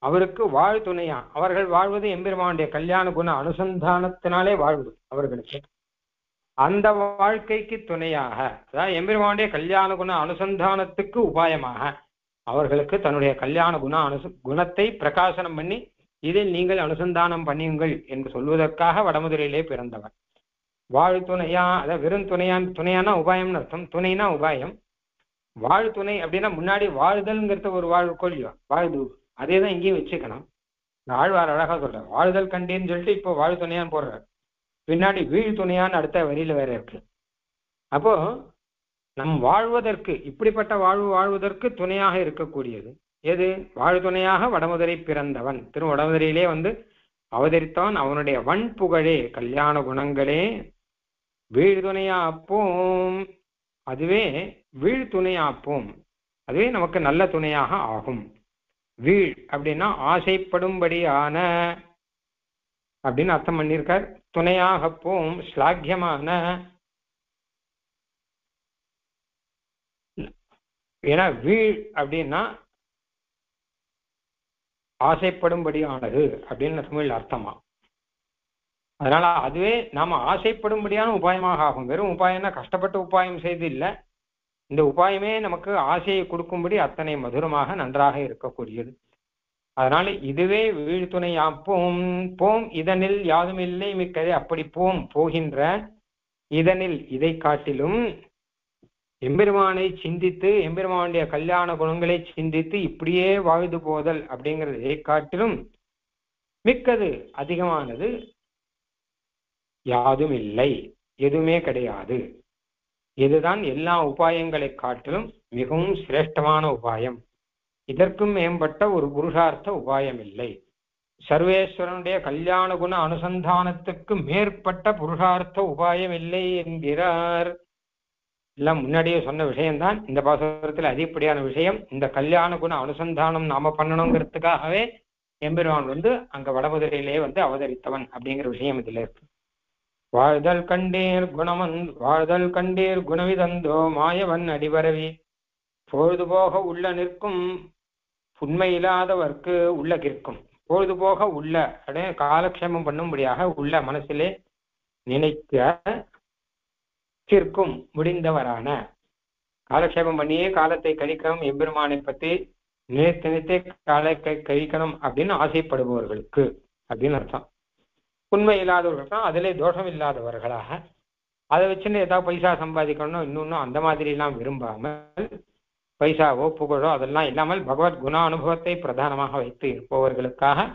அவருக்கு வாழ்த்துணையா, அவர்கள் வாழ்வது எம்பெருமானுடைய கல்யாண குண அனுசந்தானத்தினாலே வாழ்வது அவர்களுக்கு, அந்த வாழ்க்கைக்கு துணையாக, அதாவது எம்பெருமானுடைய கல்யாண குண அனுசந்தானத்துக்கு உபாயமாக அவர்களுக்கு தன்னுடைய கல்யாண குணத்தை பிரகாசனம் பண்ணி இதில் நீங்கள் அனுசந்தானம் பண்ணுங்கள் என்று சொல்வதற்காக வடமதுரையிலே பிறந்தவன். வாழ்த்துணையா, அதாவது வெறும் துணையான், துணையானா உபாயம்னு அர்த்தம், துணைனா உபாயம். வாழ்த்துணை அப்படின்னா முன்னாடி வாழ்தல்ங்கிறது ஒரு வாழ்க்கோள், வாழ்வு, அதே தான் இங்கேயும் வச்சுக்கணும். ஆழ்வார் அழகா சொல்றாரு, வாழ்தல் கண்டேன்னு சொல்லிட்டு இப்போ வாழ்த்துணையான்னு போடுறாரு, பின்னாடி வீழ்துணையான்னு அடுத்த வரியில வேற இருக்கு. அப்போ நம் வாழ்வதற்கு, இப்படிப்பட்ட வாழ்வு வாழ்வதற்கு துணையாக இருக்கக்கூடியது எது? வாழ்துணையாக வடமதுரை பிறந்தவன், திரு வடமதுரையிலே வந்து அவதரித்தான், அவனுடைய வன் புகழே கல்யாண குணங்களே வீழ்துணையா அப்போம், அதுவே வீழ்துணையா அப்போம், அதுவே நமக்கு நல்ல துணையாக ஆகும். வீழ் அப்படின்னா ஆசைப்படும்படியான அப்படின்னு அர்த்தம் பண்ணியிருக்கார். துணையாக போம் ஸ்லாக்கியமான, ஏன்னா வீழ் அப்படின்னா ஆசைப்படும்படியானது அப்படின்னு தமிழ் அர்த்தமா. அதனால அதுவே நாம ஆசைப்படும்படியான உபாயமாக ஆகும். வெறும் உபாயம்னா கஷ்டப்பட்டு உபாயம் செய்து இல்லை, இந்த உபாயமே நமக்கு ஆசையை கொடுக்கும்படி அத்தனை மதுரமாக நன்றாக இருக்கக்கூடியது. அதனால இதுவே வீழ்துணையா போம். போம் இதனில் யாதும் இல்லை மிக்கதே, அப்படி போம் போகின்ற இதனில் இதை காட்டிலும் எம்பெருமானை சிந்தித்து, எம்பெருமானுடைய கல்யாண குணங்களை சிந்தித்து இப்படியே வாழ்ந்து போதல் அப்படிங்கிறது இதை காட்டிலும் மிக்கது அதிகமானது யாதும் இல்லை, எதுவுமே கிடையாது. இதுதான் எல்லா உபாயங்களை காட்டிலும் மிகவும் சிரேஷ்டமான உபாயம். இதற்கும் மேம்பட்ட ஒரு புருஷார்த்த உபாயம் இல்லை. சர்வேஸ்வரனுடைய கல்யாண குண அனுசந்தானத்துக்கு மேற்பட்ட புருஷார்த்த உபாயம் இல்லை என்கிறார். எல்லாம் முன்னாடியே சொன்ன விஷயம்தான். இந்த பாசுரத்தில் அதிகப்படியான விஷயம் இந்த கல்யாண குண அனுசந்தானம் நாம பண்ணணுங்கிறதுக்காகவே எம்பெருமான் வந்து அங்க வடமதுரையிலே வந்து அவதரித்தவன் அப்படிங்கிற விஷயம் இதுல இருக்கு. வாழ்தல் கண்டீர் குணமன் வாழ்தல் கண்டீர் குணவிதந்தோ மாயவன் அடிபரவி பொழுதுபோக உள்ள நிற்கும் புண்மை இல்லாதவர்க்கு உள்ள கிற்கும். பொழுதுபோக உள்ள அப்படியே காலக்ஷேமம் பண்ணும்படியாக உள்ள மனசிலே நினைக்க கிற்கும் முடிந்தவரான, காலக்ஷேபம் பண்ணியே காலத்தை கழிக்கணும், எம்பெருமானை பத்தி நினைத்து நினைத்தே காலத்தை கழிக்கணும் அப்படின்னு ஆசைப்படுபவர்களுக்கு அப்படின்னு அர்த்தம். உண்மை இல்லாதவர்கள் தான் அதிலே தோஷம் இல்லாதவர்களாக, அதை வச்சுன்னு ஏதாவது பைசா சம்பாதிக்கணும் இன்னொன்னும் அந்த மாதிரி எல்லாம் விரும்பாமல், பைசாவோ புகழோ அதெல்லாம் இல்லாமல் பகவத் குண அனுபவத்தை பிரதானமாக வைத்து இருப்பவர்களுக்காக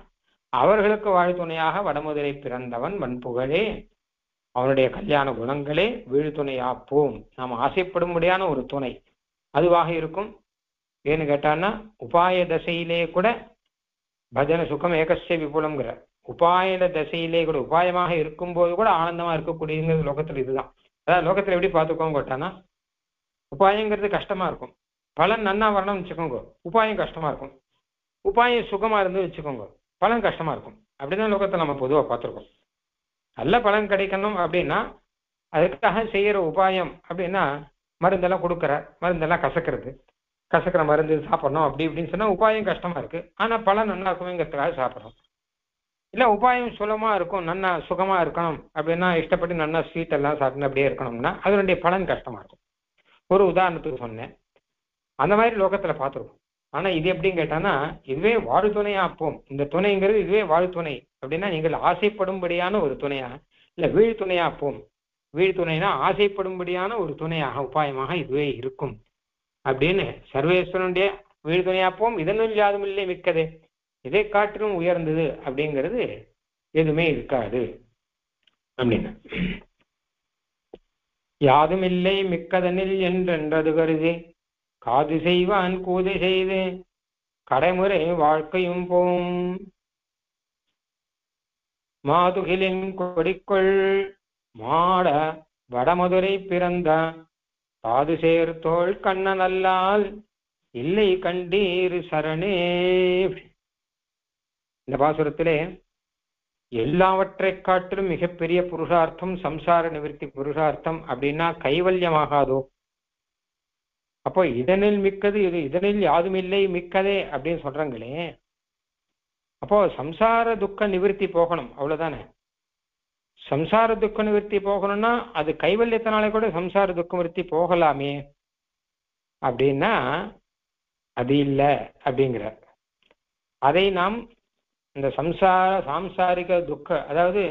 அவர்களுக்கு வாழ்த்துணையாக வடமதுரை பிறந்தவன் வன்புகழே, அவனுடைய கல்யாண குணங்களே வீழ்துணையா போம், நாம் ஆசைப்படும்படியான ஒரு துணை அதுவாக இருக்கும். ऐन घटाना उपाय दशैले कूड भजन सुखम एकस्य विपुलम उपाय दशैले कूड उपायमा इरुक्कुम बोधु कूड आनंदमा इरुक्कूडियंगल लोकत्तल इदुदान अदा लोकत्तल एप्पडी पाथुकोंगा घटाना उपायंगिरदु कष्टमा इरुक्कुम पलन नन्ना वरणम वेच्चुकोंगा उपायम कष्टमा इरुक्कुम उपायम सुखमा इरुंदु वेच्चुकोंगा पलन कष्टमा इरुक्कुम अप्पडिना लोकत्तल नाम पोदुवा पाथिरुक्कोम नल्ला पलन किडैक्कणुम अप्पडिना अदुक्काग सेय्यर उपायम अप्पडिना मरुंदेल्लाम कुडुक्करार मरुंदेल्लाम कसक्किरदु कसक्र मருந்து சாப்பிடணும் அப்படி இப்படின்னு சொன்னா உபாயம் கஷ்டமா இருக்கு, ஆனா பலன் நல்லா இருக்குங்கிறதுக்காக சாப்பிடணும். இல்ல உபாயம் சுலமா இருக்கும் நல்லா சுகமா இருக்கணும் அப்படின்னா இஷ்டப்பட்டு நல்லா ஸ்வீட் எல்லாம் சாப்பிட்டு அப்படியே இருக்கணும்னா அதனுடைய பலன் கஷ்டமா இருக்கும். ஒரு உதாரணத்துக்கு சொன்னேன், அந்த மாதிரி லோகத்துல பார்த்துருக்கோம். ஆனா இது எப்படின்னு கேட்டானா இதுவே வாழ்த்துணையா போம், இந்த துணைங்கிறது இதுவே வாழ்த்துணை அப்படின்னா நீங்கள் ஆசைப்படும்படியான ஒரு துணையா இல்ல வீழ்த்துணையா போம், வீழ்த்துணைனா ஆசைப்படும்படியான ஒரு துணையாக உபாயமாக இதுவே இருக்கும் அப்படின்னு சர்வேஸ்வரனுடைய வீழ்துணையாப்பவும் இதனும் யாதும் இல்லை மிக்கது, இதை காட்டிலும் உயர்ந்தது அப்படிங்கிறது எதுவுமே இருக்காது அப்படின்னா யாதும் இல்லை மிக்கதனில் என்றென்றது கருதி காது செய்வான் கூது செய்து கடைமுறை வாழ்க்கையும் போம் மாதுகிலின் கொடிக்குள் மாட வடமதுரை பிறந்த காது சேர்த்தோள் கண்ணன் அல்லால் இல்லை கண்டீர் சரணே. இந்த பாசுரத்திலே எல்லாவற்றை காட்டிலும் மிகப்பெரிய புருஷார்த்தம் சம்சார நிவர்த்தி புருஷார்த்தம் அப்படின்னா கைவல்யமாகாதோ, அப்போ இதனில் மிக்கது இது இதனில் யாதுமில்லை மிக்கதே அப்படின்னு சொல்றாங்களே, அப்போ சம்சார துக்க நிவர்த்தி போகணும் அவ்வளவுதானே. சம்சார துக்க நிவர்த்தி போகணும்னா அது கைவல்யத்தினாலே கூட சம்சார துக்க நிவர்த்தி போகலாமே அப்படின்னா அது இல்லை அப்படிங்கிறார். அதை நாம் இந்த சாம்சாரிக துக்க அதாவது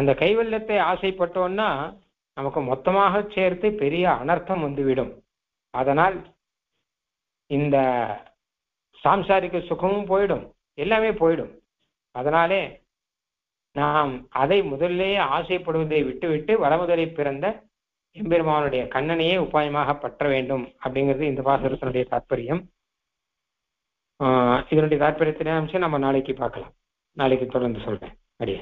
அந்த கைவல்யத்தை ஆசைப்பட்டோம்னா நமக்கு மொத்தமாக சேர்த்து பெரிய அனர்த்தம் வந்துவிடும். அதனால் இந்த சாம்சாரிக சுகமும் போயிடும், எல்லாமே போயிடும். அதனாலே நாம் அதை முதல்லேயே ஆசைப்படுவதை விட்டுவிட்டு வரமுதலை பிறந்த எம்பெருமானுடைய கண்ணனையே உபாயமாக பற்ற வேண்டும் அப்படிங்கிறது இந்த பாசுரத்தினுடைய தாற்பயம். இதனுடைய தாற்பயத்தின அம்சம் நம்ம நாளைக்கு பார்க்கலாம், நாளைக்கு தொடர்ந்து சொல்றேன். அப்படியே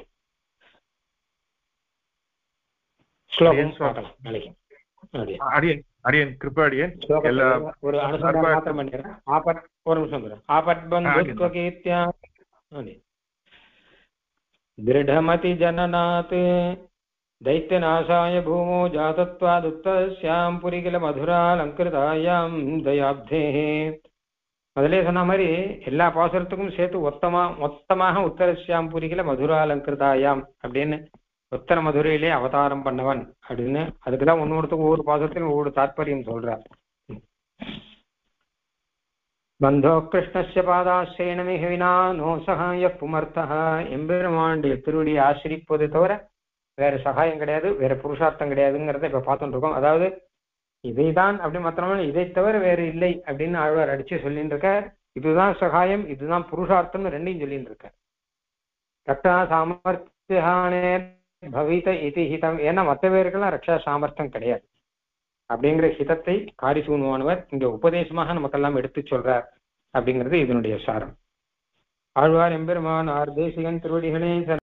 ஸ்லோகம் பார்க்கலாம் நாளைக்கு. ஒரு அனுசரணை மாத்திரம் பண்ணிடுறேன். ஒரு நிமிஷம் ஆபத்பந்துத்வகீர்த்தியா दृढ़मति जननात् दैत्यनाशाय भूमौ जातत्वादुत्तस्यां पुरिकिल मधुरालंकृतायां दयाब्धेः अदले சொன்ன மாதிரி எல்லா பாசுரத்துக்கும் சேர்த்து மொத்தமாக உத்தரஸ்யாம் புரிகில மதுராலங்கிருதாயாம் அப்படின்னு உத்தர மதுரையிலே அவதாரம் பண்ணவன் அப்படின்னு அதுக்குதான் ஒன்னொருத்துக்கு ஒவ்வொரு பாசுரத்திலும் ஒவ்வொரு தாற்பயம் சொல்றார். बंधो कृष्णस्य पादाश्रयण विना नो सहाय पुमर्थः எம்பெருமானுடைய திருவடியை ஆசிரிப்பது தவிர வேற சகாயம் கிடையாது, வேற புருஷார்த்தம் கிடையாதுங்கிறத இப்ப பார்த்துட்டு இருக்கோம். அதாவது இதைதான் அப்படி மாத்திரமான இதை தவிர வேற இல்லை அப்படின்னு ஆழ்வார் அடிச்சு சொல்லிட்டு இருக்கார். இதுதான் சகாயம், இதுதான் புருஷார்த்தம்னு ரெண்டையும் சொல்லிட்டு இருக்கார். ரக்ஷா சாமர்த்தியானே பவித இது ஹிதம், ஏன்னா மற்ற பேருக்கெல்லாம் ரக்ஷா சாமர்த்தம் கிடையாது அப்படிங்கிற ஹிதத்தை காரிசூன்வானவர் இங்க உபதேசமாக நமக்கெல்லாம் எடுத்து சொல்றார் அப்படிங்கிறது இதனுடைய சாரம். ஆழ்வார் எம்பெருமானார் தேசிகன் திருவடிகளே.